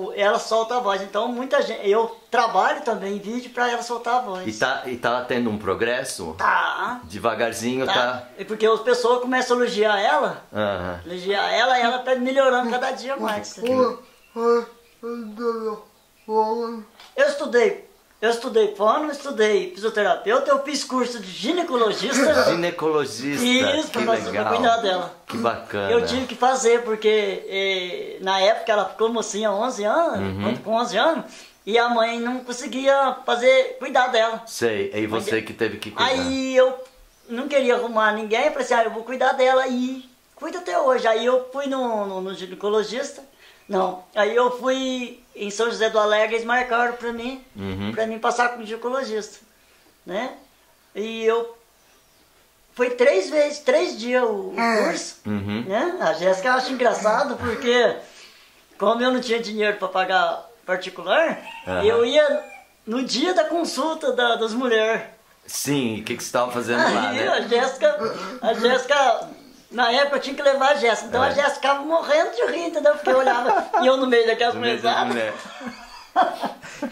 o, ela solta a voz, então muita gente... Eu trabalho também em vídeo pra ela soltar a voz. E tá, e tá tendo um progresso? Tá. Devagarzinho, tá? tá... Porque as pessoas começam a elogiar ela, uhum. elogiar ela e ela tá melhorando cada dia mais. Eu estudei... Eu estudei fono, estudei fisioterapeuta, eu fiz curso de ginecologista. Ginecologista, isso, que legal. Pra cuidar dela. Que bacana. Eu tive que fazer, porque eh, na época ela ficou mocinha, onze anos, uhum. com onze anos, e a mãe não conseguia fazer, cuidar dela. Sei, e você que teve que cuidar. Aí eu não queria arrumar ninguém, falei assim, ah, eu vou cuidar dela e cuido até hoje. Aí eu fui no, no, no ginecologista, não, aí eu fui... Em São José do Alegre, eles marcaram para mim, uhum. para mim passar com o ginecologista, né? E eu... Foi três vezes, três dias o curso, uhum. né? A Jéssica acha engraçado, porque como eu não tinha dinheiro para pagar particular, uhum. eu ia no dia da consulta da, das mulheres. Sim, o que, que você estava fazendo aí, lá, né? A Jéssica... A Jéssica... Na época eu tinha que levar a Jéssica, então é. a Jéssica ficava morrendo de rir, entendeu? Porque eu olhava e eu no meio daquelas mulherzadas.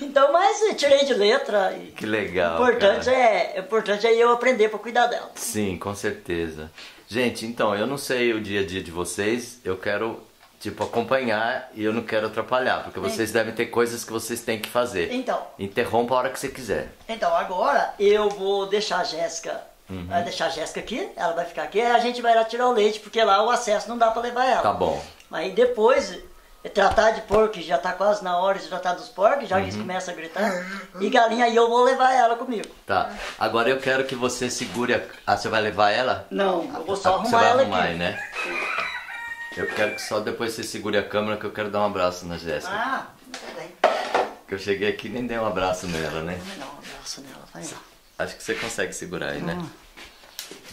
Então, mas eu tirei de letra. E que legal, importante é, importante é eu aprender para cuidar dela. Sim, com certeza. Gente, então, eu não sei o dia a dia de vocês, eu quero, tipo, acompanhar e eu não quero atrapalhar, porque vocês então, devem ter coisas que vocês têm que fazer. Então. Interrompa a hora que você quiser. Então, agora eu vou deixar a Jéssica... Uhum. Vai deixar a Jéssica aqui, ela vai ficar aqui, aí a gente vai lá tirar o leite, porque lá o acesso não dá para levar ela. Tá bom. Aí depois, tratar de porco, já tá quase na hora de tratar dos porcos, já uhum. eles começam a gritar. E galinha, aí eu vou levar ela comigo. Tá. Agora eu quero que você segure a... Ah, você vai levar ela? Não, eu vou só ah, arrumar você vai ela arrumar, aqui. Né? Eu quero que só depois você segure a câmera, que eu quero dar um abraço na Jéssica. Ah, bem. Que eu cheguei aqui e nem dei um abraço nela, né? Não, não, um abraço nela, vai lá. Acho que você consegue segurar aí, né? Hum.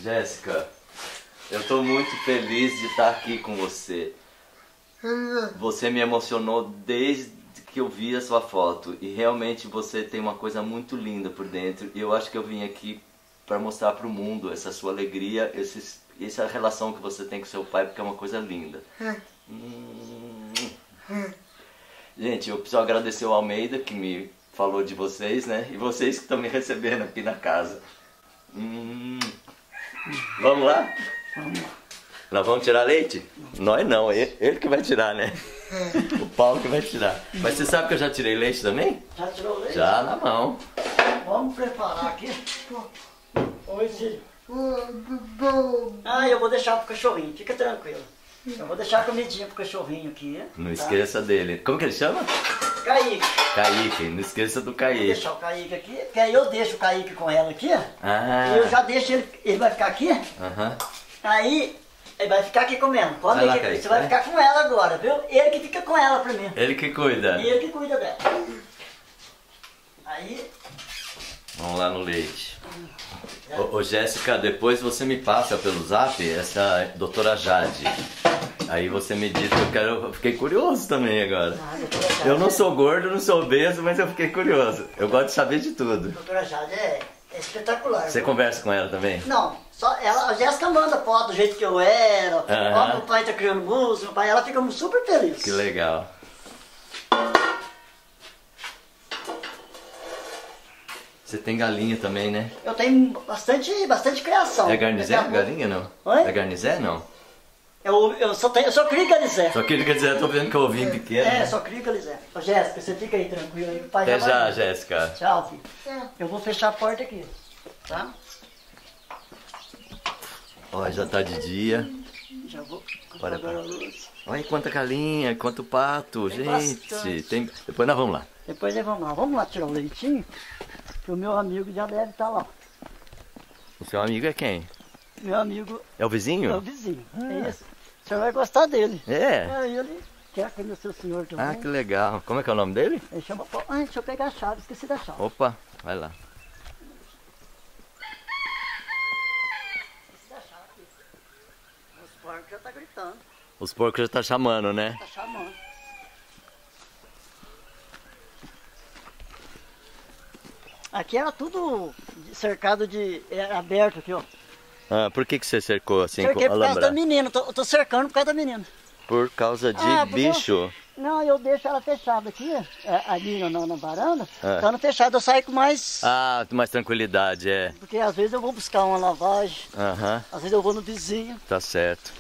Jéssica, eu tô muito feliz de estar aqui com você. Você me emocionou desde que eu vi a sua foto. E realmente você tem uma coisa muito linda por dentro. E eu acho que eu vim aqui pra mostrar pro mundo essa sua alegria, esses, essa relação que você tem com seu pai, porque é uma coisa linda. Hum. Gente, eu preciso agradecer o Almeida, que me... falou de vocês, né? E vocês que estão me recebendo aqui na casa. Hum. Vamos lá? Vamos lá. Nós vamos tirar leite? Nós não, ele, ele que vai tirar, né? O Paulo que vai tirar. Mas você sabe que eu já tirei leite também? Já tirou leite? Já, na mão. Vamos preparar aqui. Hoje... Ah, eu vou deixar pro cachorrinho, fica tranquilo. Eu vou deixar a comidinha pro cachorrinho aqui. Não tá? Esqueça dele. Como que ele chama? Caíque. Caíque, não esqueça do Caíque. Vou deixar o Caíque aqui, porque aí eu deixo o Caíque com ela aqui. Ah. Eu já deixo ele, ele vai ficar aqui. Aham. Aí, ele vai ficar aqui comendo. Come aqui, Caíque, você vai, vai ficar com ela agora, viu? Ele que fica com ela pra mim. Ele que cuida. E ele que cuida dela. Aí... Vamos lá no leite. É. Ô, ô Jéssica, depois você me passa pelo zap essa doutora Jade. Aí você me diz, eu quero, eu fiquei curioso também agora. Ah, Jade, eu não sou gordo, não sou obeso, mas eu fiquei curioso. Eu gosto de saber de tudo. A doutora Jade é, é espetacular. Você viu? Conversa com ela também? Não, só ela, a Jéssica manda foto do jeito que eu era, ó, meu pai tá criando música, meu pai, ela fica super feliz. Que legal. Você tem galinha também, né? Eu tenho bastante, bastante criação. É garnizé? É galinha, não? Oi? É garnizé, não? Eu, eu só tenho, eu só crio galizé. Só crio galizé, tô vendo que eu ouvi pequeno. É, né? Só crio galizé. Ô Jéssica, você fica aí tranquila aí, o pai. Até já, Jéssica. Tchau, filho. É. Eu vou fechar a porta aqui, tá? Ó, já tá de dia. Já vou. Olha, a luz. Olha quanta galinha, quanto pato, tem gente. Tem... Depois nós vamos lá. Depois nós vamos lá. Vamos lá tirar o leitinho. que o meu amigo já deve estar lá. O seu amigo é quem? Meu amigo... É o vizinho? É o vizinho, ah. é isso. O senhor vai gostar dele. É? É ele, quer conhecer o senhor também. Ah, que legal. Como é que é o nome dele? Ele chama Paulo. Ah, deixa eu pegar a chave, esqueci da chave. Opa, vai lá. Esqueci da chave. Os porcos já estão gritando. Os porcos já estão chamando, né? Tá chamando. Aqui era tudo cercado de... Era aberto aqui, ó. Ah, por que que você cercou assim? Cerquei por causa da menina. Tô, tô cercando por causa da menina. Por causa de ah, bicho? Eu, não, eu deixo ela fechada aqui, ali na, na varanda. Ah. Estando fechada, eu saio com mais... Ah, mais tranquilidade, é. Porque às vezes eu vou buscar uma lavagem. Aham. Às vezes eu vou no vizinho. Tá certo.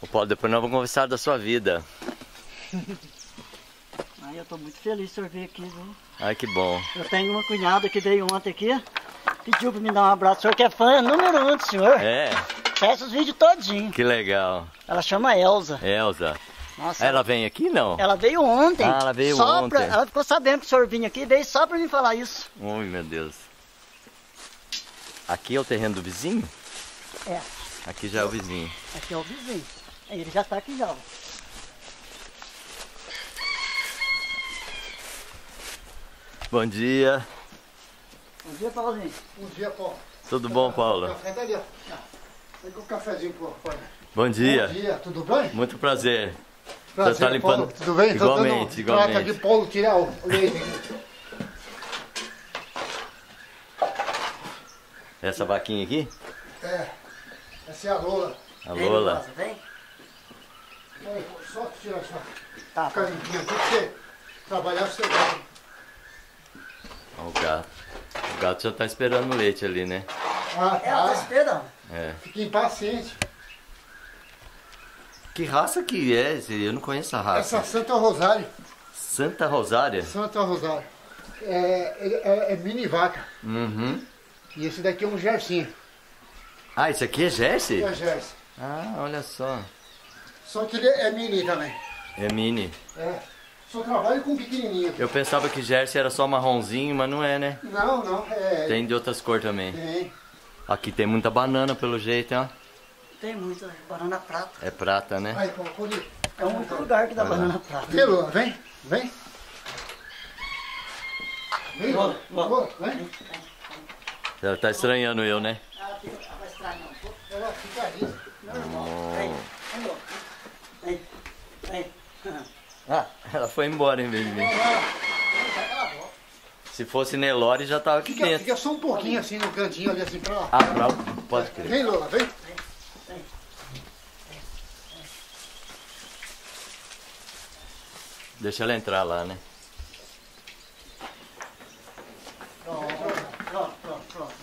Ô Paulo, depois nós vamos conversar da sua vida. Eu estou muito feliz de vir aqui, viu? Ai, que bom. Eu tenho uma cunhada que veio ontem aqui, pediu para me dar um abraço. O senhor que é fã número um do senhor. É. Fecha os vídeos todinhos. Que legal. Ela chama Elza. Elza. Nossa. Ela vem aqui, não? Ela veio ontem. Ah, ela veio só ontem. Pra, ela ficou sabendo que o senhor vinha aqui e veio só para me falar isso. Ui, meu Deus. Aqui é o terreno do vizinho? É. Aqui já é o vizinho. Aqui é o vizinho. Ele já está aqui já, ó. Bom dia. Bom dia, Paulinho. Bom dia, Paulo. Tudo bom, Paulo? Café dali, ó. Pega um cafezinho pro Paulo. Bom dia. Bom dia, tudo bem? Muito prazer. Prazer, você tá limpando... Paulo. Tudo bem? Igualmente, igualmente. Trata de Paulo tirar o leite. Essa vaquinha aqui? É. Essa é a Lola. A Lola. Vem? Vem. Só tirar essa tá. Carinquinha aqui pra você trabalhar, você vai. O gato. O gato já tá esperando o leite ali, né? Ah, tá. Ela tá esperando. É. Fica impaciente. Que raça que é? Eu não conheço a raça. Essa é Santa Rosária. Santa Rosária? Santa Rosária. É, é, é mini vaca. Uhum. E esse daqui é um jercinho. Ah, esse aqui é Jersey? É Jersey. Ah, olha só. Só que ele é mini também. É mini. É. Só trabalho com pequenininho. Eu pensava que Jersey era só marronzinho, mas não é, né? Não, não. É... Tem de outras cores também. Tem. Aqui tem muita banana, pelo jeito, ó. Tem muita. Banana prata. É prata, né? Ai, é um outro lugar que dá ah. banana prata. Vem, Lola, vem. Vem. Vem, Lola. Lola, vem. Ela tá estranhando eu, né? Ela vai estranhar um pouco. Ela fica ali. Normal. Vem, vem, vem. Ah, ela foi embora em vez de mim. Se fosse Nelore, já tava aqui fica, dentro. Fica só um pouquinho assim no cantinho, ali assim pra lá. Ah, pra lá, pode crer. Vem, Lola, vem. Deixa ela entrar lá, né? Pronto, pronto, pronto.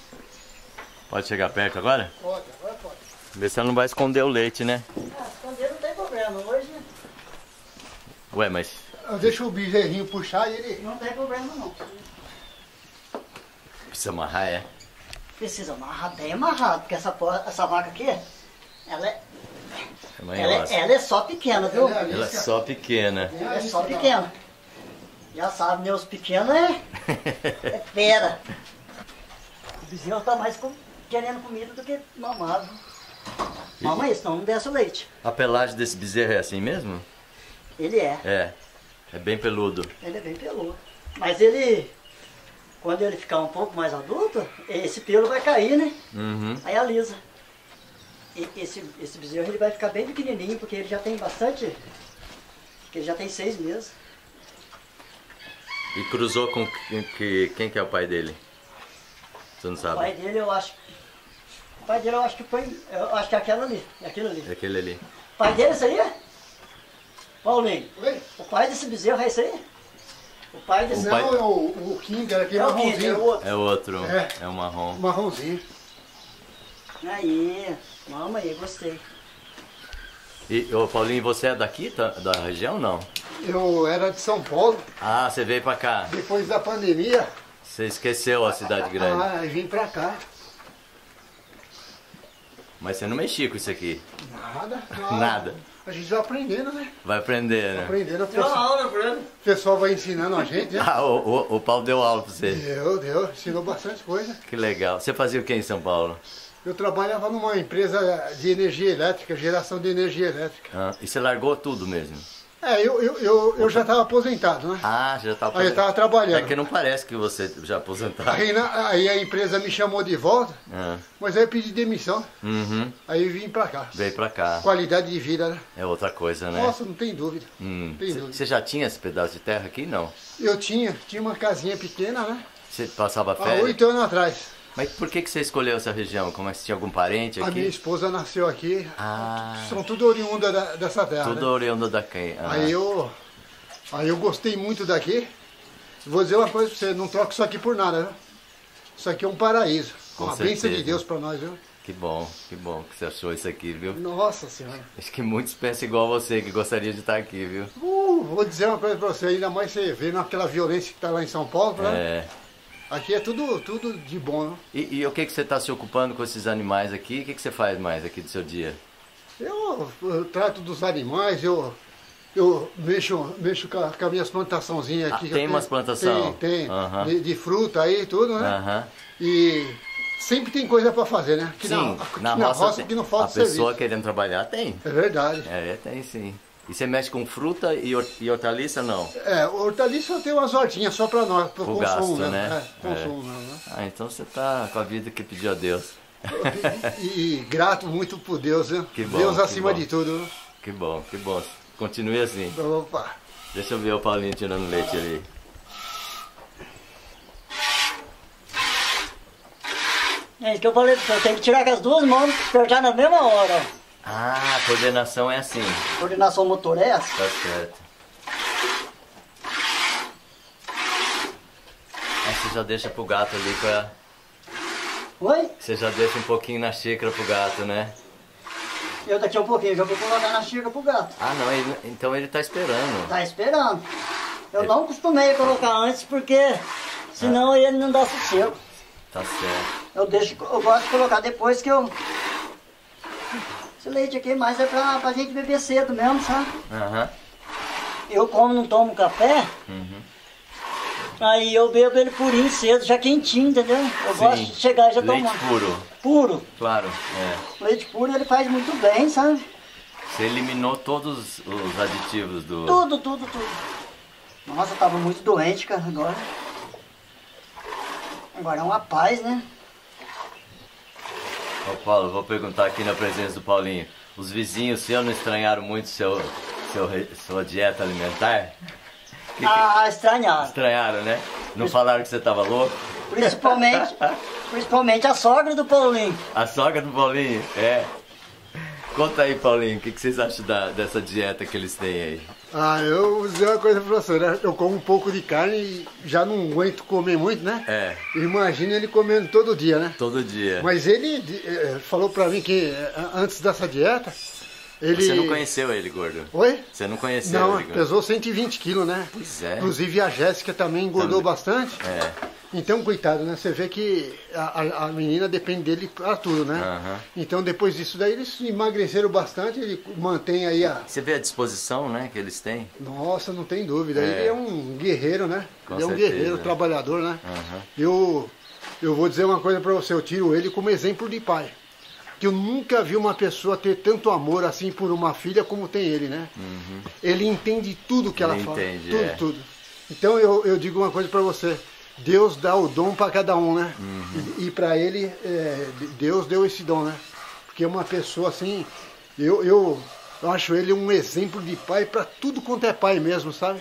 Pode chegar perto agora? Pode, agora pode. Vê se ela não vai esconder o leite, né? Ah, esconder não tem problema, hoje... Ué, mas... Deixa o bezerrinho puxar e ele... Não tem problema, não. Precisa amarrar, é? Precisa amarrar, bem amarrado, porque essa, porra, essa vaca aqui, ela é... Ela, ela é só pequena, viu? Ela é, ela é só pequena. Ela é só pequena. Já sabe, meus pequenos é... é fera. O bezerro tá mais com... querendo comida do que mamado. Mama isso, não desce o leite. A pelagem desse bezerro é assim mesmo? Ele é. É. É bem peludo. Ele é bem peludo. Mas ele, quando ele ficar um pouco mais adulto, esse pelo vai cair, né? Uhum. Aí alisa. E esse, esse bezerro ele vai ficar bem pequenininho, porque ele já tem bastante... Porque ele já tem seis meses. E cruzou com que, quem que é o pai dele? Você não sabe? O pai dele eu acho... O pai dele eu acho que foi... Eu acho que é aquela ali. É aquele ali. É aquele ali. O pai dele, isso aí é? Paulinho, oi? O pai desse bezerro é esse aí? O pai desse... O pai... Não, é o, o Kinder aqui, é marronzinho. Kinder, é outro. É outro, é, é o marrom. Marronzinho. Aí, mama aí, gostei. E, ô Paulinho, você é daqui, tá, da região ou não? Eu era de São Paulo. Ah, você veio pra cá. Depois da pandemia... Você esqueceu a cidade grande. Ah, eu vim pra cá. Mas você não mexia com isso aqui? Nada. Nada. Nada. A gente vai aprendendo, né? Vai aprendendo. Vai aprendendo. Deu aula, Bruno. O pessoal vai ensinando a gente, né? Ah, o, o, o Paulo deu aula pra você. Deu, deu. Ensinou bastante coisa. Que legal. Você fazia o que em São Paulo? Eu trabalhava numa empresa de energia elétrica, geração de energia elétrica. Ah, e você largou tudo mesmo? É, eu, eu, eu, eu já estava aposentado, né? Ah, já estava aposentado. Aí eu estava trabalhando. É que não parece que você já aposentado. Aí, na, aí a empresa me chamou de volta, ah. mas aí eu pedi demissão. Uhum. Aí eu vim pra cá. Veio pra cá. Qualidade de vida, né? É outra coisa, né? Nossa, não tem dúvida. Hum. Tem dúvida. Você já tinha esse pedaço de terra aqui, não? Eu tinha. Tinha uma casinha pequena, né? Você passava férias? Há oito anos atrás. Mas por que que você escolheu essa região? Como é que tinha algum parente aqui? A minha esposa nasceu aqui. Ah. São tudo oriunda da, dessa terra. Tudo né? oriunda daqui. Ah. Aí eu, aí eu gostei muito daqui. Vou dizer uma coisa pra você, não troco isso aqui por nada. Viu? Isso aqui é um paraíso. Com uma certeza. Bênção de Deus pra nós, viu? Que bom, que bom que você achou isso aqui, viu? Nossa Senhora. Acho que muitos pensam igual você, que gostaria de estar aqui, viu? Uh, vou dizer uma coisa pra você, ainda mais você vendo aquela violência que tá lá em São Paulo, né? É. Aqui é tudo, tudo de bom, né? E, e o que, que você está se ocupando com esses animais aqui? O que, que você faz mais aqui do seu dia? Eu, eu trato dos animais, eu, eu mexo, mexo com, a, com as minhas plantaçãozinhas aqui. Ah, tem umas plantações? Tem, tem. Uhum. De, de fruta aí e tudo, né? Uhum. E sempre tem coisa para fazer, né? Que sim, na, na, na roça, roça que não falta serviço. A pessoa querendo trabalhar tem. É verdade. É, tem sim. E você mexe com fruta e, hort e hortaliça, não? É, hortaliça eu tenho umas hortinhas só para nós, para o consumo, gasto, né? É, consumo, é. Né? Ah, então você tá com a vida que pediu a Deus. E, e grato muito por Deus, né? Que bom, Deus acima de tudo. Né? Que bom, que bom. Continue assim. Opa. Deixa eu ver o Paulinho tirando leite ali. É isso que eu falei, eu tenho que tirar com as duas mãos e apertar na mesma hora. Ah, a coordenação é assim. Coordenação motor é essa? Tá certo. Aí você já deixa pro gato ali pra... Oi? Você já deixa um pouquinho na xícara pro gato, né? Eu daqui a um pouquinho, já vou colocar na xícara pro gato. Ah não, ele... então ele tá esperando. Tá esperando. Eu ele... não costumei colocar antes porque senão ah. ele não dá sossego. Tá certo. Eu, deixo... eu gosto de colocar depois que eu... Esse leite aqui mais é pra, pra gente beber cedo mesmo, sabe? Uhum. Eu como não tomo café, uhum. aí eu bebo ele purinho cedo, já quentinho, entendeu? Eu Sim. gosto de chegar e já tomar. Leite puro. Puro. Claro, é. Leite puro ele faz muito bem, sabe? Você eliminou todos os aditivos do... Tudo, tudo, tudo. Nossa, eu tava muito doente, cara, agora. Agora é uma paz, né? Ô Paulo, vou perguntar aqui na presença do Paulinho. Os vizinhos seus não estranharam muito seu, seu, sua dieta alimentar? Que, ah, estranharam. Estranharam, né? Não falaram que você tava louco? Principalmente, principalmente a sogra do Paulinho. A sogra do Paulinho, é. Conta aí, Paulinho, o que, que vocês acham da, dessa dieta que eles têm aí? Ah, eu vou dizer uma coisa pra você, né? Eu como um pouco de carne e já não aguento comer muito, né? É. Imagina ele comendo todo dia, né? Todo dia. Mas ele é, falou pra mim que antes dessa dieta, ele... Você não conheceu ele, gordo? Oi? Você não conheceu não, ele, gordo? Não, pesou cento e vinte quilos, né? Pois é. Inclusive a Jéssica também engordou também... bastante. É. Então, coitado, né? Você vê que a, a menina depende dele pra tudo, né? Uhum. Então, depois disso daí, eles emagreceram bastante, ele mantém aí a... Você vê a disposição, né, que eles têm? Nossa, não tem dúvida. É. Ele é um guerreiro, né? Com ele é um certeza. guerreiro, trabalhador, né? Uhum. Eu, eu vou dizer uma coisa pra você, eu tiro ele como exemplo de pai. Que eu nunca vi uma pessoa ter tanto amor assim por uma filha como tem ele, né? Uhum. Ele entende tudo que ele ela fala, entende, tudo, é. tudo. Então, eu, eu digo uma coisa pra você. Deus dá o dom para cada um, né? Uhum. E, e para ele, é, Deus deu esse dom, né? Porque é uma pessoa assim, eu, eu, eu acho ele um exemplo de pai para tudo quanto é pai mesmo, sabe?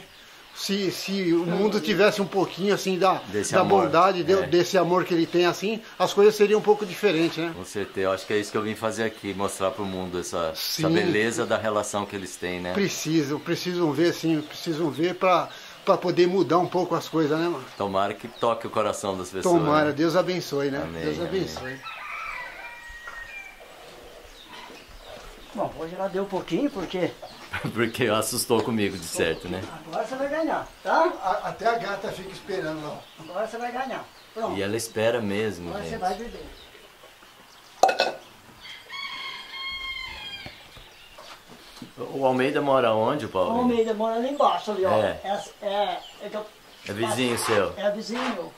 Se, se o mundo tivesse um pouquinho assim da, da bondade, de, é. desse amor que ele tem assim, as coisas seriam um pouco diferentes, né? Com certeza, eu acho que é isso que eu vim fazer aqui, mostrar para o mundo essa, essa beleza da relação que eles têm, né? Precisam, precisam ver sim, precisam ver para... para poder mudar um pouco as coisas, né, mano? Tomara que toque o coração das pessoas. Tomara, né? Deus abençoe, né? Amém, Deus abençoe. Amém. Bom, hoje ela deu um pouquinho, porque... porque assustou comigo, de certo, né? Agora você vai ganhar, tá? A, até a gata fica esperando lá. Agora você vai ganhar, pronto. E ela espera mesmo, Agora gente. Agora você vai beber. O Almeida mora onde, Paulo? O Almeida mora lá embaixo, ali, ó. É, é, é, é, é vizinho é, seu? É vizinho.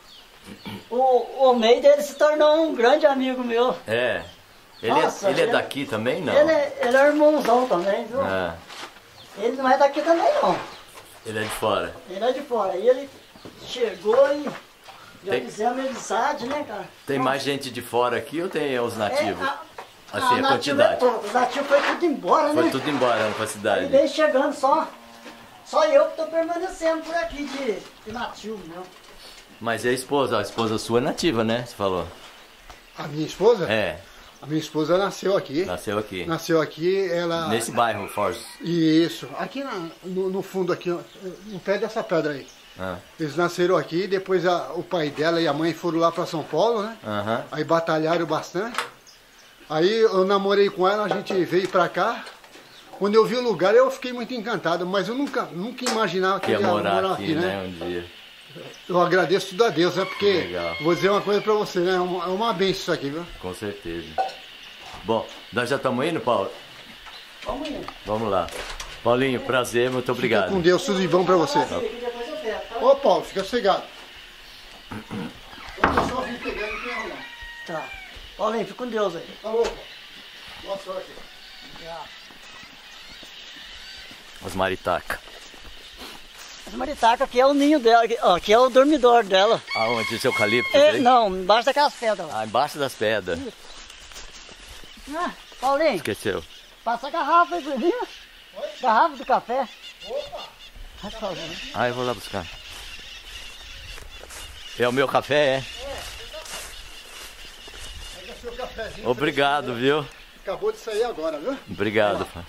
O, o Almeida, ele se tornou um grande amigo meu. É. Ele, Nossa, é, ele, ele é daqui também, não? Ele é, ele é irmãozão também, viu? É. Ele não é daqui também, não. Ele é de fora? Ele é de fora. E ele chegou e... Já tem... fizemos amizade, né, cara? Tem Nossa. mais gente de fora aqui ou tem os nativos? É, a... Assim, a, a quantidade. Os nativos foi tudo embora, né? Foi tudo embora pra cidade. E vem chegando só. Só eu que tô permanecendo por aqui de, de nativo, né? Mas e a esposa? A esposa sua é nativa, né? Você falou. A minha esposa? É. A minha esposa nasceu aqui. Nasceu aqui. Nasceu aqui, ela... Nesse bairro, Forza. Isso. Aqui na, no, no fundo, aqui, no pé dessa pedra aí. Ah. Eles nasceram aqui, depois a, o pai dela e a mãe foram lá pra São Paulo, né? Uhum. Aí batalharam bastante. Aí eu namorei com ela, a gente veio pra cá. Quando eu vi o lugar, eu fiquei muito encantado, mas eu nunca, nunca imaginava que ia morar, morar aqui, aqui, né? Um dia. Eu agradeço tudo a Deus, né? Porque, legal. Vou dizer uma coisa pra você, né? É uma, uma benção isso aqui, viu? Com certeza. Bom, nós já estamos indo, Paulo? Vamos indo. Vamos lá. Paulinho, prazer, muito obrigado. Fica com Deus, tudo de bom pra você. Tá. Ô, Paulo, fica sossegado. Eu só vim pegando e não Tá. Paulinho, fica com Deus aí. Falou, Paulo. Boa sorte. Obrigado. As maritacas. As maritacas aqui é o ninho dela, aqui, ó, aqui é o dormidor dela. Aonde? Esse eucalipto? É, não, embaixo daquelas pedras. Lá. Ah, embaixo das pedras. Ah, Paulinho. Esqueceu. Passa a garrafa aí pra mim. Oi? Garrafa do café. Opa. Ai, Paulinho. Ah, eu vou lá buscar. É o meu café, é? É o seu cafezinho. Obrigado, viu? Acabou de sair agora, viu? Obrigado, pai.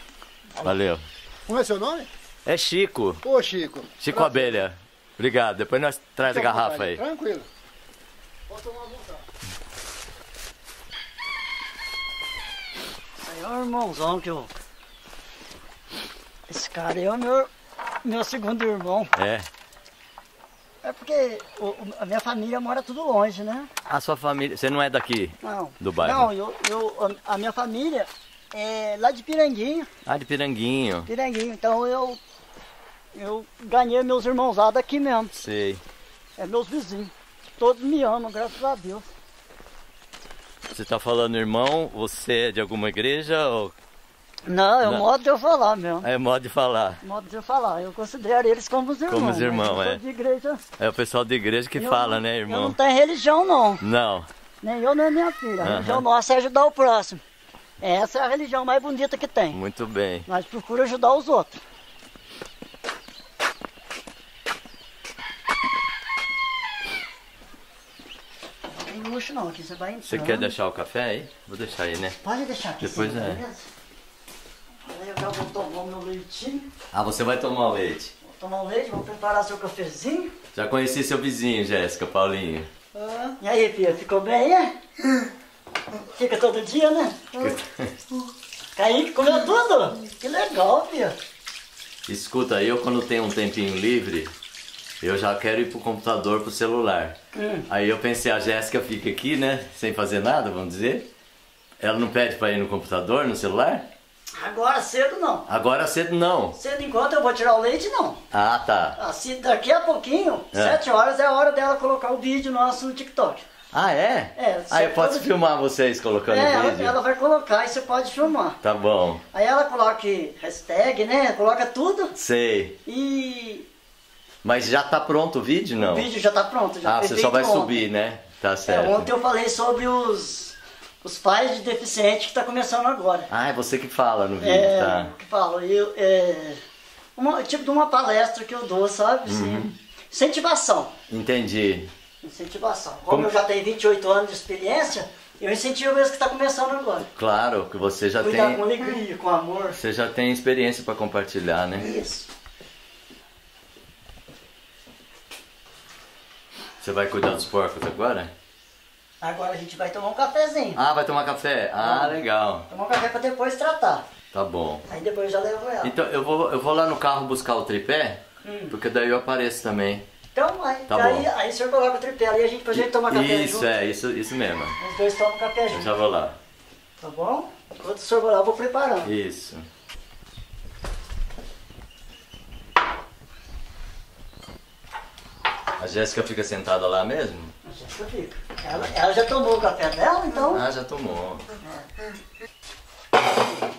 Valeu. Como é seu nome? É Chico. Ô, Chico. Chico Prazer. Abelha. Obrigado. Depois nós traz a garrafa vontade. aí. Tranquilo. Pode tomar vontade. Esse aí é o irmãozão que eu... Esse cara aí é o meu, meu segundo irmão. É. É porque o, a minha família mora tudo longe, né? A sua família... Você não é daqui? Não. Do bairro? Não, eu, eu, a minha família é lá de Piranguinho. Ah, de Piranguinho. Piranguinho. Então eu, eu ganhei meus irmãozados aqui mesmo. Sei. É meus vizinhos. Todos me amam, graças a Deus. Você está falando, irmão, você é de alguma igreja ou... Não, é o modo de eu falar mesmo. É modo de falar. Modo de eu falar. Eu considero eles como os irmãos. Como os irmãos, né? é. De igreja. É o pessoal da igreja que eu, fala, né, irmão? Eu não tenho religião, não. Não. Nem eu, nem minha filha. A uhum. religião nossa é ajudar o próximo. Essa é a religião mais bonita que tem. Muito bem. Nós procuramos ajudar os outros. Não tem luxo, não. Aqui você vai entrar. Você quer deixar o café aí? Vou deixar aí, né? Pode deixar aqui. Depois é. Eu já vou tomar meu leitinho. Ah, você vai tomar o leite? Vou tomar o leite, vou preparar seu cafezinho. Já conheci seu vizinho, Jéssica, Paulinho. Ah. E aí, filha, ficou bem aí? Fica todo dia, né? Caíque comeu tudo? Que legal, filha. Escuta, eu quando tenho um tempinho livre, eu já quero ir pro computador, pro celular. Hum. Aí eu pensei, a Jéssica fica aqui, né? Sem fazer nada, vamos dizer. Ela não pede pra ir no computador, no celular? Agora cedo não. Agora cedo não. Cedo enquanto eu vou tirar o leite não. Ah, tá. Assim, daqui a pouquinho, é. sete horas é a hora dela colocar o vídeo nosso no TikTok. Ah, é? É. Aí ah, eu posso dia. filmar vocês colocando é, o vídeo? Ela vai colocar e você pode filmar. Tá bom. Aí ela coloca hashtag, né? Coloca tudo. Sei. E... Mas já tá pronto o vídeo, não? O vídeo já tá pronto. Já ah, você só vai ontem. subir, né? Tá certo. É, ontem eu falei sobre os... Os pais de deficiente que está começando agora. Ah, é você que fala no vídeo, é, tá? É, que falo. Eu, é uma, tipo de uma palestra que eu dou, sabe? Uhum. Incentivação. Entendi. Incentivação. Como, Como eu já tenho vinte e oito anos de experiência, eu incentivo esse que está começando agora. Claro, que você já Cuidar tem... com alegria, com amor. Você já tem experiência para compartilhar, né? Isso. Você vai cuidar dos porcos agora? Agora a gente vai tomar um cafezinho. Ah, vai tomar café? Ah, legal. Tomar um café pra depois tratar. Tá bom. Aí depois eu já levo ela. Então eu vou, eu vou lá no carro buscar o tripé, hum. porque daí eu apareço também. Então aí, tá daí, aí o senhor coloca o tripé ali e a gente pode tomar café isso, junto. É, isso, isso mesmo. Os dois tomam café junto. Eu já vou lá. Tá bom? Enquanto o senhor vai lá, eu vou preparando. Isso. A Jéssica fica sentada lá mesmo? A Jéssica fica. Ela, ela já tomou o café dela, então? Ah, já tomou.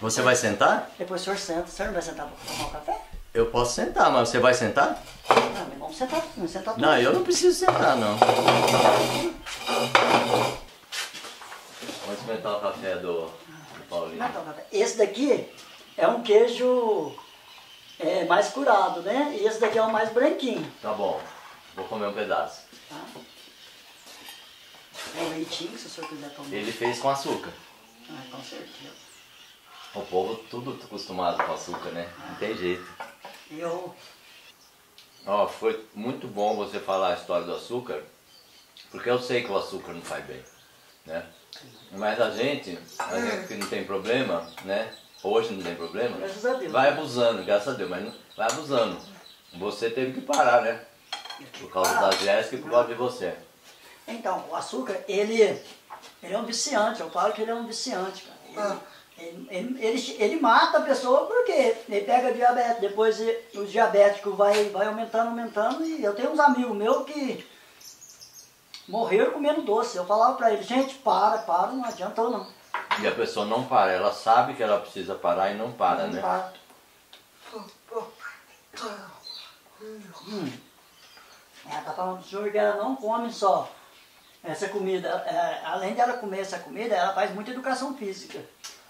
Você vai sentar? Depois o senhor senta. O senhor não vai sentar para tomar o café? Eu posso sentar, mas você vai sentar? Não, mas vamos sentar. Vamos sentar todos. Não, eu não preciso sentar, não. Vamos experimentar o café do, do Paulinho. Esse daqui é um queijo é, mais curado, né? E esse daqui é o mais branquinho. Tá bom. Vou comer um pedaço. Tá. É o leitinho, se o senhor quiser tomar. Ele fez com açúcar. Ah, com certeza. O povo tudo acostumado com açúcar, né? Ah. Não tem jeito. Eu... Ó, oh, foi muito bom você falar a história do açúcar, porque eu sei que o açúcar não faz bem, né? Mas a gente, a gente que não tem problema, né? Hoje não tem problema, vai abusando, graças a Deus, mas não, vai abusando. Você teve que parar, né? Por causa da Jéssica e por causa de você. Então, o açúcar, ele, ele é um viciante, eu falo que ele é um viciante, cara. Ele, ele, ele, ele mata a pessoa porque ele pega diabetes, depois o diabético vai, vai aumentando, aumentando, e eu tenho uns amigos meus que morreram comendo doce. Eu falava pra eles, gente, para, para, não adiantou não. E a pessoa não para, ela sabe que ela precisa parar e não para, não né? Para. Hum. Ela tá falando pro senhor que ela não come só essa comida. É, além dela comer essa comida, ela faz muita educação física.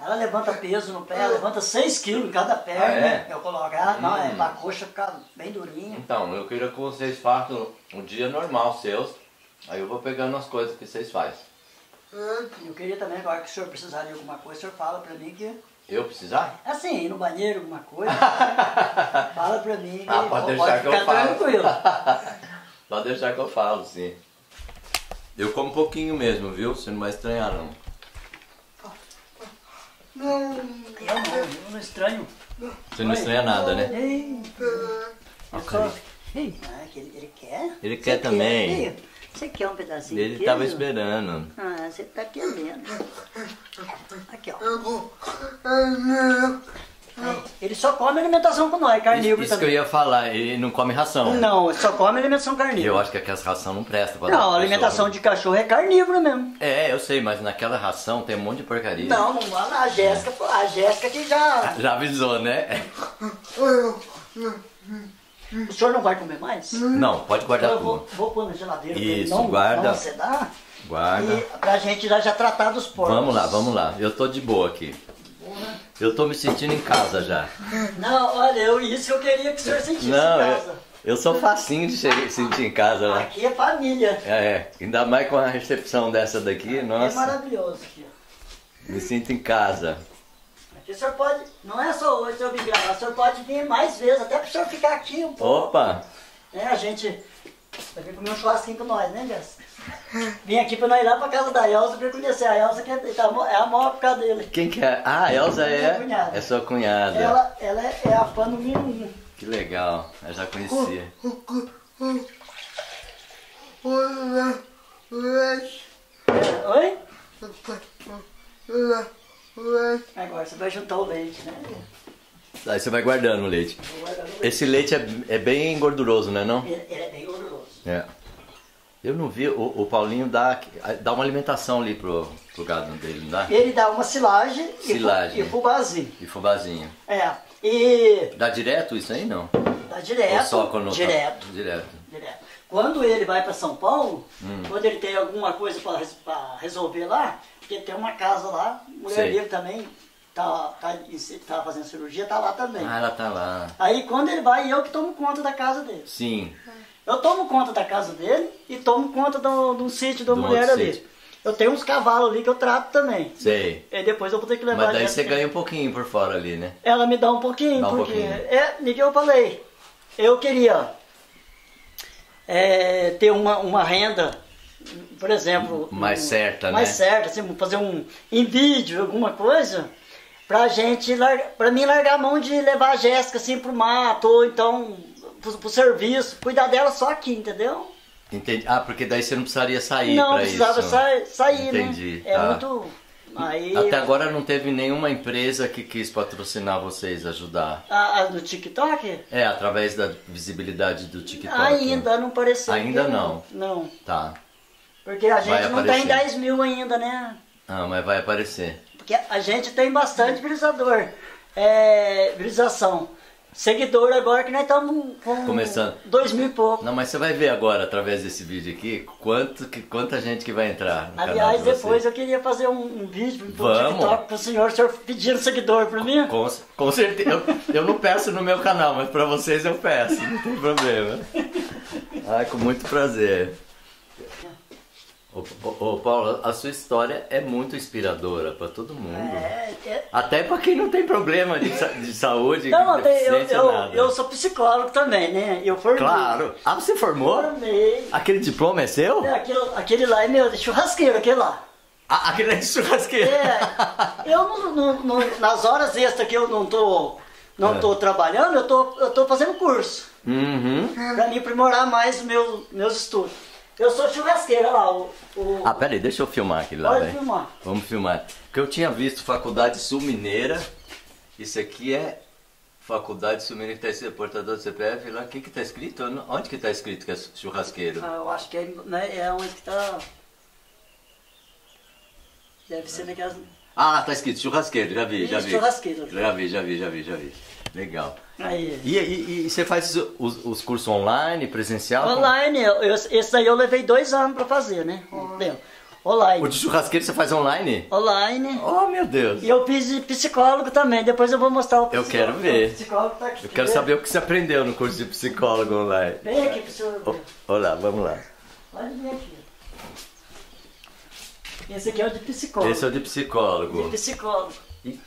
Ela levanta peso no pé, ela levanta seis quilos em cada perna. Ah, é? Eu coloco ela, hum. não, é pra coxa ficar bem durinha. Então, eu queria que vocês façam um dia normal seus, aí eu vou pegando as coisas que vocês fazem. Eu queria também, agora que o senhor precisar de alguma coisa, o senhor fala pra mim que... Eu precisar? Assim, ir no banheiro, alguma coisa, fala pra mim que ah, pode, deixar pode que eu falo. Tranquilo. Pode deixar que eu falo, sim. Eu como um pouquinho mesmo, viu? Você não vai estranhar, não. Eu não, eu não estranho. Você não estranha nada, né? Ok. Ah, que ele, ele quer? Ele quer você também. Quer? Você quer um pedacinho? Ele querido? Tava esperando. Ah, você tá querendo. Aqui, ó. Ele só come alimentação com nós, carnívoro isso, isso também. Isso que eu ia falar, ele não come ração. Não, ele só come alimentação carnívora. Eu acho que aquelas ração não presta pra não, a alimentação de cachorro é carnívora mesmo. É, eu sei, mas naquela ração tem um monte de porcaria. Não, não, a Jéssica, a Jéssica que já... Já avisou, né? O senhor não vai comer mais? Não, pode guardar tudo. Eu vou, vou pôr na geladeira. Isso, não, guarda. Não sedar, guarda. E pra gente já, já tratar dos porcos. Vamos lá, vamos lá. Eu tô de boa aqui. Boa. Eu tô me sentindo em casa já. Não, olha, eu, isso eu queria que o senhor sentisse não, em casa. Eu, eu sou facinho de sentir em casa lá. Aqui é família. É, é, ainda mais com a recepção dessa daqui, aqui nossa. É maravilhoso aqui. Me sinto em casa. O senhor pode, não é só hoje que eu vim gravar, o senhor pode vir mais vezes, até para o senhor ficar aqui um pouco. Opa! É, a gente vai vir comer um churrasquinho com nós, né, Jéssica? Vim aqui para nós ir lá para casa da Elza para conhecer. A Elza que é, é a maior por causa dele. Quem que é? Ah, a Elza é, é, é sua cunhada. Ela, ela é, é a fã do menino. Que legal, eu já conhecia. Oi? Agora você vai juntar o leite, né? Aí você vai guardando o leite. Guardando o leite. Esse leite é, é bem gorduroso, não é não? Ele, ele é bem gorduroso. É. Eu não vi, o, o Paulinho dá, dá uma alimentação ali pro, pro gado dele, não dá? Ele dá uma silagem, silagem. E fubazinho. E fubazinho. É. E... Dá direto isso aí, não? Dá direto. Ou só quando direto. Tá... Direto. Direto. Quando ele vai para São Paulo, hum. quando ele tem alguma coisa para resolver lá, porque tem uma casa lá, a mulher dele também tá, tá, tá fazendo cirurgia, tá lá também. Ah, ela tá lá. Aí quando ele vai, eu que tomo conta da casa dele. Sim. Eu tomo conta da casa dele e tomo conta do, do sítio da do mulher ali. Sítio. Eu tenho uns cavalos ali que eu trato também. Sei. E depois eu vou ter que levar... Mas daí você ganha um pouquinho por fora ali, né? Ela me dá um pouquinho, dá um porque... Pouquinho. É, Miguel, eu falei, eu queria é, ter uma, uma renda... Por exemplo, mais um, certa, mais né? certa, assim, fazer um em vídeo, alguma coisa, pra gente, pra mim largar a mão de levar a Jéssica assim pro mato, ou então pro, pro serviço, cuidar dela só aqui, entendeu? Entendi. Ah, porque daí você não precisaria sair não, pra isso. Não, precisava sa sair, entendi, né? É tá. muito... Aí, até agora não teve nenhuma empresa que quis patrocinar vocês, ajudar? A, a, no TikTok? É, através da visibilidade do TikTok. Ainda não apareceu. Ainda não? Não. Tá. Porque a gente não tem dez mil ainda, né? Ah, mas vai aparecer. Porque a gente tem bastante visualizador, é, visualização. Seguidor agora que nós estamos com começando. Dois mil e pouco. Não, mas você vai ver agora, através desse vídeo aqui, quanto, que, quanta gente que vai entrar no Aliás, canal de depois você. Eu queria fazer um, um vídeo pro TikTok pro senhor, o senhor pedindo seguidor pra mim. Com, com certeza. eu, eu não peço no meu canal, mas pra vocês eu peço, não tem problema. Ai, com muito prazer. Ô, ô, ô Paulo, a sua história é muito inspiradora para todo mundo. É, é... Até para quem não tem problema de, de saúde, não, de deficiência, eu, eu, nada. Eu sou psicólogo também, né? Eu formei. Claro. Ah, você formou? Formei. Aquele diploma é seu? É, aquele, aquele lá é meu, de churrasqueiro, aquele lá. Ah, aquele é de churrasqueiro? É. Eu, não, não, não, nas horas extras que eu não tô, não é. tô trabalhando, eu tô, eu tô fazendo curso. Uhum. Para me aprimorar mais meu, meus estudos. Eu sou churrasqueira lá, o... o... Ah, peraí, deixa eu filmar aquele lá, velho. Pode filmar. Vamos filmar. Porque eu tinha visto Faculdade Sul-Mineira. Isso aqui é Faculdade Sul-Mineira, que está escrito portador do C P F. Lá, o que que tá escrito? Onde que tá escrito que é churrasqueiro? Ah, eu acho que é, né, é onde que tá... Deve ser naquelas... Ah, tá escrito churrasqueiro, já vi, já vi. Churrasqueiro. Já vi, já vi, já vi, já vi. Legal. Aí. E, e, e você faz os, os cursos online, presencial? Online, eu, eu, esse daí eu levei dois anos pra fazer, né? Uhum. Online. O de churrasqueiro você faz online? Online. Oh, meu Deus. E eu fiz psicólogo também, depois eu vou mostrar o psicólogo. Eu quero ver. O psicólogo tá aqui. Eu quero saber o que você aprendeu no curso de psicólogo online. Vem aqui, psicólogo. Olá, vamos lá. Olha aqui. Esse aqui é o de psicólogo. Esse é o de psicólogo. De psicólogo. E...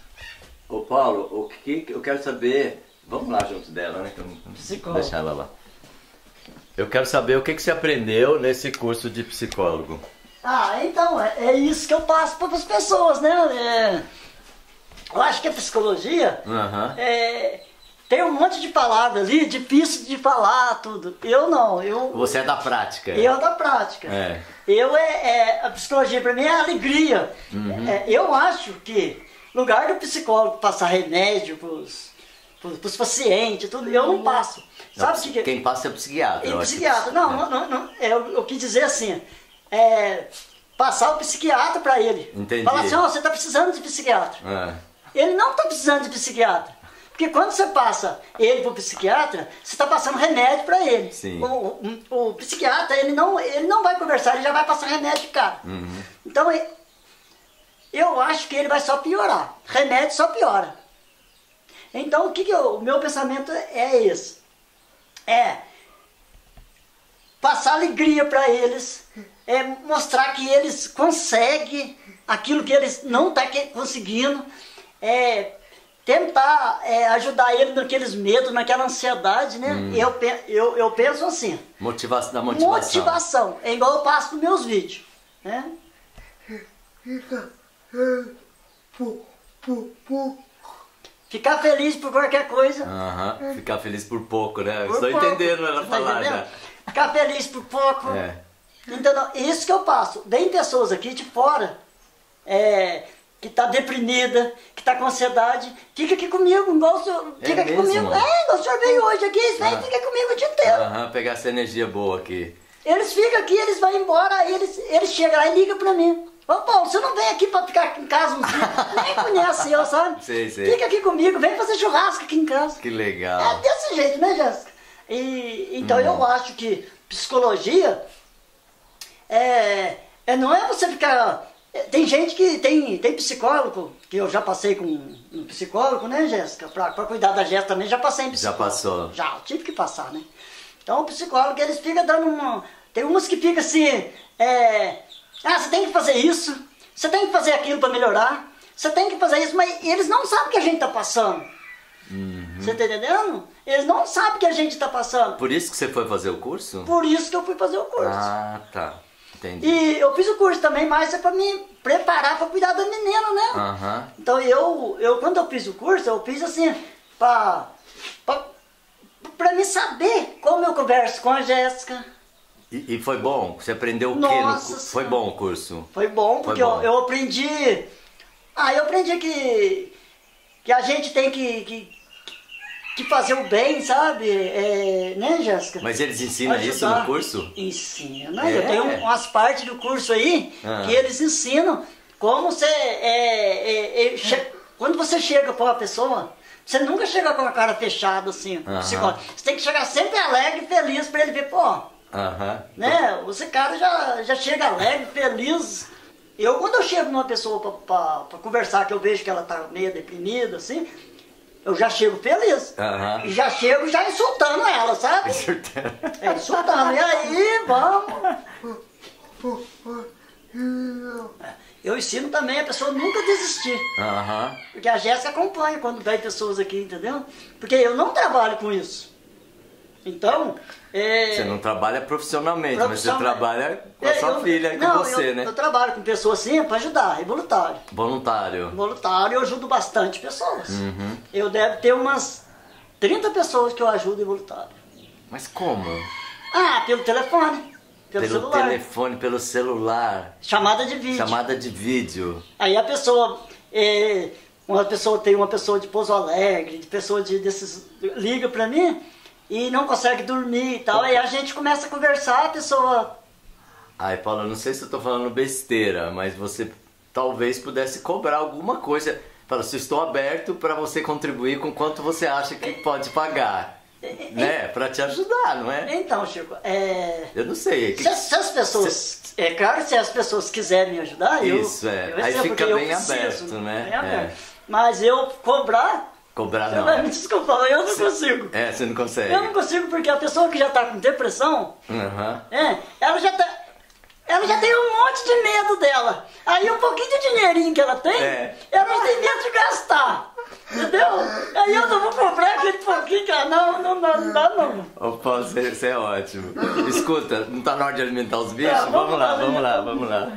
Ô Paulo, o que eu quero saber... Vamos lá junto dela, né? Psicólogo. Deixar ela lá. Eu quero saber o que que você aprendeu nesse curso de psicólogo. Ah, então, é, é isso que eu passo para as pessoas, né? É, eu acho que a psicologia... Uhum. É, tem um monte de palavras ali, difícil de falar, tudo. Eu não, eu... Você é da prática. Eu da prática. É. Eu é... é a psicologia para mim é alegria. Uhum. É, eu acho que lugar do psicólogo passar remédio pros, pros, pros pacientes, tudo, eu não passo. Sabe não, que, quem passa é o psiquiatra. É o psiquiatra. Não, é. não, não, não. É, eu, eu quis dizer assim, é, passar o psiquiatra para ele. Entendi. Falar assim, ó, oh, você tá precisando de psiquiatra. Ah. Ele não tá precisando de psiquiatra. Porque quando você passa ele pro psiquiatra, você está passando remédio para ele. Sim. O, o, o psiquiatra, ele não, ele não vai conversar, ele já vai passar remédio de cara. Uhum. Então, eu acho que ele vai só piorar. Remédio só piora. Então, o que que eu, o meu pensamento é esse. É passar alegria para eles, é mostrar que eles conseguem aquilo que eles não estão conseguindo, é... Tentar é, ajudar ele naqueles medos, naquela ansiedade, né? Hum. Eu, eu, eu penso assim. Motiva da motivação. Motivação. É igual eu passo nos meus vídeos. Né? Ficar feliz por qualquer coisa. Uh-huh. Ficar feliz por pouco, né? Por Estou pouco. entendendo ela falar já. Né? Ficar feliz por pouco. É. Entendeu? Isso que eu passo. Tem pessoas aqui de fora... É, que está deprimida, que está com ansiedade, fica aqui comigo, igual o senhor, fica é aqui mesmo? comigo, é, o senhor veio hoje aqui, vem, ah. fica comigo o dia inteiro. Aham, pegar essa energia boa aqui. Eles ficam aqui, eles vão embora, eles, eles chegam lá e ligam para mim. Ô Paulo, você não vem aqui para ficar em casa uns dias, nem conhece eu, sabe? Sei, sei. Fica aqui comigo, vem fazer churrasco aqui em casa. Que legal. É desse jeito, né, Jéssica? E, então hum. eu acho que psicologia, é, é, não é você ficar... Tem gente que tem, tem psicólogo, que eu já passei com um psicólogo, né, Jéssica? Pra, pra cuidar da Jéssica também, já passei em psicólogo. Já passou. Já, tive que passar, né? Então o psicólogo, eles ficam dando uma... Tem uns que ficam assim, é... Ah, você tem que fazer isso, você tem que fazer aquilo pra melhorar, você tem que fazer isso, mas eles não sabem o que a gente tá passando. Uhum. Você tá entendendo? Eles não sabem o que a gente tá passando. Por isso que você foi fazer o curso? Por isso que eu fui fazer o curso. Ah, tá. Entendi. E eu fiz o curso também, mas é para me preparar para cuidar da menina, né? Uhum. Então eu, eu, quando eu fiz o curso, eu fiz assim, para para me saber como eu converso com a Jéssica. E, e foi bom? Você aprendeu o quê? Nossa, no, foi bom o curso? Foi bom, porque foi bom. Eu, eu aprendi Ah, eu aprendi que, que a gente tem que, que, que fazer o bem, sabe? É, né, Jéssica? Mas eles ensinam ajudar. Isso no curso? Ensina. É. Eu tenho umas partes do curso aí ah. que eles ensinam como você... É, é, é, che... Quando você chega para uma pessoa... Você nunca chega com a cara fechada assim, uh-huh. psicólogo. Você tem que chegar sempre alegre e feliz pra ele ver, pô. Uh-huh. Né? Esse cara já, já chega alegre, feliz. Eu, quando eu chego numa pessoa pra, pra, pra conversar, que eu vejo que ela tá meio deprimida, assim, eu já chego feliz. Uh-huh. E já chego já insultando ela, sabe? Insultando. É, insultando. E aí, vamos. Eu ensino também a pessoa nunca desistir, uhum. porque a Jéssica acompanha quando vem pessoas aqui, entendeu? Porque eu não trabalho com isso. Então... É... Você não trabalha profissionalmente, profissionalmente, mas você trabalha com a sua eu, filha e com você, eu, né? Eu trabalho com pessoas assim para ajudar, é voluntário. Voluntário. Voluntário, eu ajudo bastante pessoas. Uhum. Eu devo ter umas trinta pessoas que eu ajudo em voluntário. Mas como? Ah, pelo telefone. Pelo, pelo celular. telefone, pelo celular. Chamada de vídeo. Chamada de vídeo. Aí a pessoa, é, uma pessoa tem uma pessoa de Pouso Alegre, de pessoa de desses, liga pra mim e não consegue dormir e tal. Aí a gente começa a conversar, a pessoa... Ai, Paulo, eu não sei se eu tô falando besteira, mas você talvez pudesse cobrar alguma coisa. Fala, se estou aberto pra você contribuir com quanto você acha que pode pagar. Né? Pra te ajudar, não é? Então, Chico, é... Eu não sei. Que... Se, se as pessoas... Se... É claro, se as pessoas quiserem me ajudar, isso, eu... é. Eu aí sei, fica bem preciso, aberto, né? Bem aberto. É. Mas eu cobrar... Cobrar não. Vai me desculpar, eu não você... consigo. É, você não consegue. Eu não consigo porque a pessoa que já tá com depressão... Uhum. É, ela já tá... Ela já tem um monte de medo dela. Aí um pouquinho de dinheirinho que ela tem, é. ela já tem medo de gastar. Entendeu? Aí eu não vou comprar aquele pouquinho, cara. Não, não, não, não dá não. Ô Paulo, você é ótimo. Escuta, não tá na hora de alimentar os bichos? É, vamos, vamos lá, vamos lá, vamos lá.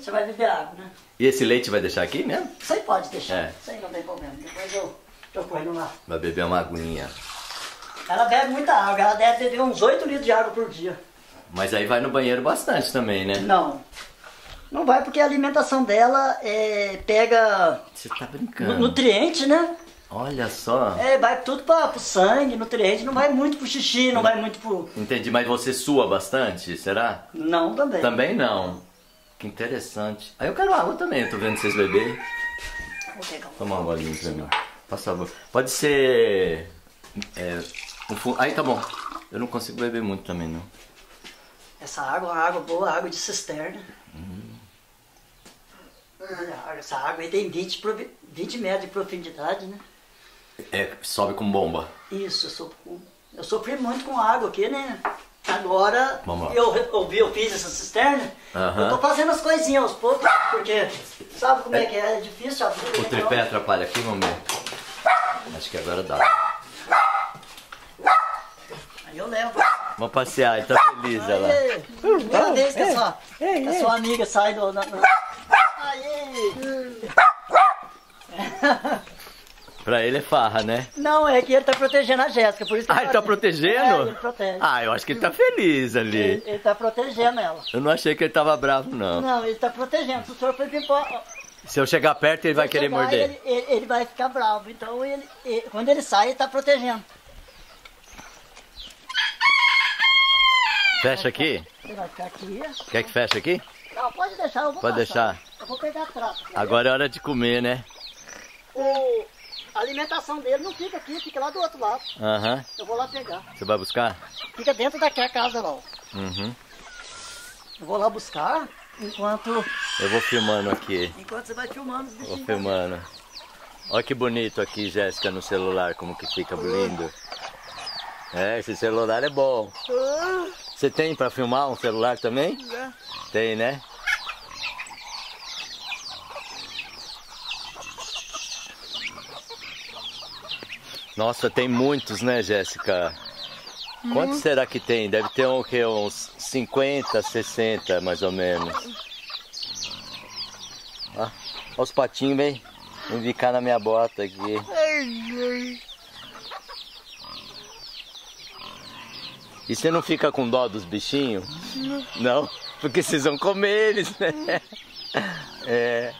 Você vai beber água, né? E esse leite vai deixar aqui mesmo? Isso aí pode deixar. É. Isso aí não tem problema. Depois eu tô correndo lá. Vai beber uma aguinha. Ela bebe muita água, ela deve beber uns oito litros de água por dia. Mas aí vai no banheiro bastante também, né? Não. Não vai porque a alimentação dela é, pega... Você tá brincando. Nutriente, né? Olha só. É, vai tudo pra, pro sangue, nutriente, não vai muito pro xixi, não, não vai muito pro... Entendi, mas você sua bastante, será? Não, também. Também não. Que interessante. Aí eu quero água também, tô vendo vocês beberem. Vou pegar um... Toma uma bolinha pra mim. Passa água. Pode ser... É... Aí tá bom, eu não consigo beber muito também não. Essa água é uma água boa, água de cisterna. Hum. Essa água aí tem vinte, vinte metros de profundidade, né? É, sobe com bomba. Isso, eu, sofro, eu sofri muito com água aqui, né? Agora eu, eu, eu fiz essa cisterna, uh-huh. eu tô fazendo as coisinhas aos poucos, porque sabe como é, é que é? É difícil abrir. O né? tripé atrapalha aqui, mamãe? Acho que agora dá. Eu levo. Vamos passear, ele tá feliz, olha lá. Primeira vez que a sua, ei, que a sua amiga sai do... Na, na... Pra ele é farra, né? Não, é que ele tá protegendo a Jéssica, por isso que... Ah, ele tá protegendo? É, ele protege. Ah, eu acho que ele tá feliz ali. Ele, ele tá protegendo ela. Eu não achei que ele tava bravo, não. Não, ele tá protegendo. Se o senhor for limpar... Se eu chegar perto, ele vai querer chegar, morder. Ele, ele, ele vai ficar bravo, então ele, ele, quando ele sai, ele tá protegendo. Fecha aqui? aqui? Quer que feche aqui? Não, pode deixar, eu vou Pode passar. deixar. Eu vou pegar a trapa. Agora é hora de comer, né? O... A alimentação dele não fica aqui, fica lá do outro lado. Uhum. Eu vou lá pegar. Você vai buscar? Fica dentro daquela casa lá. Uhum. Eu vou lá buscar, enquanto... Eu vou filmando aqui. Enquanto você vai filmando os bichinhos. Vou filmando. Olha que bonito aqui, Jéssica, no celular, como que fica lindo. É, esse celular é bom. Uh. Você tem para filmar um celular também? É. Tem, né? Nossa, tem muitos, né, Jéssica? Hum. Quantos será que tem? Deve ter um, que, uns cinquenta, sessenta, mais ou menos. Ah, olha os patinhos, vem ficar na minha bota aqui. Ai, ai. E você não fica com dó dos bichinhos? Não. Não? Porque vocês vão comer eles, né? É,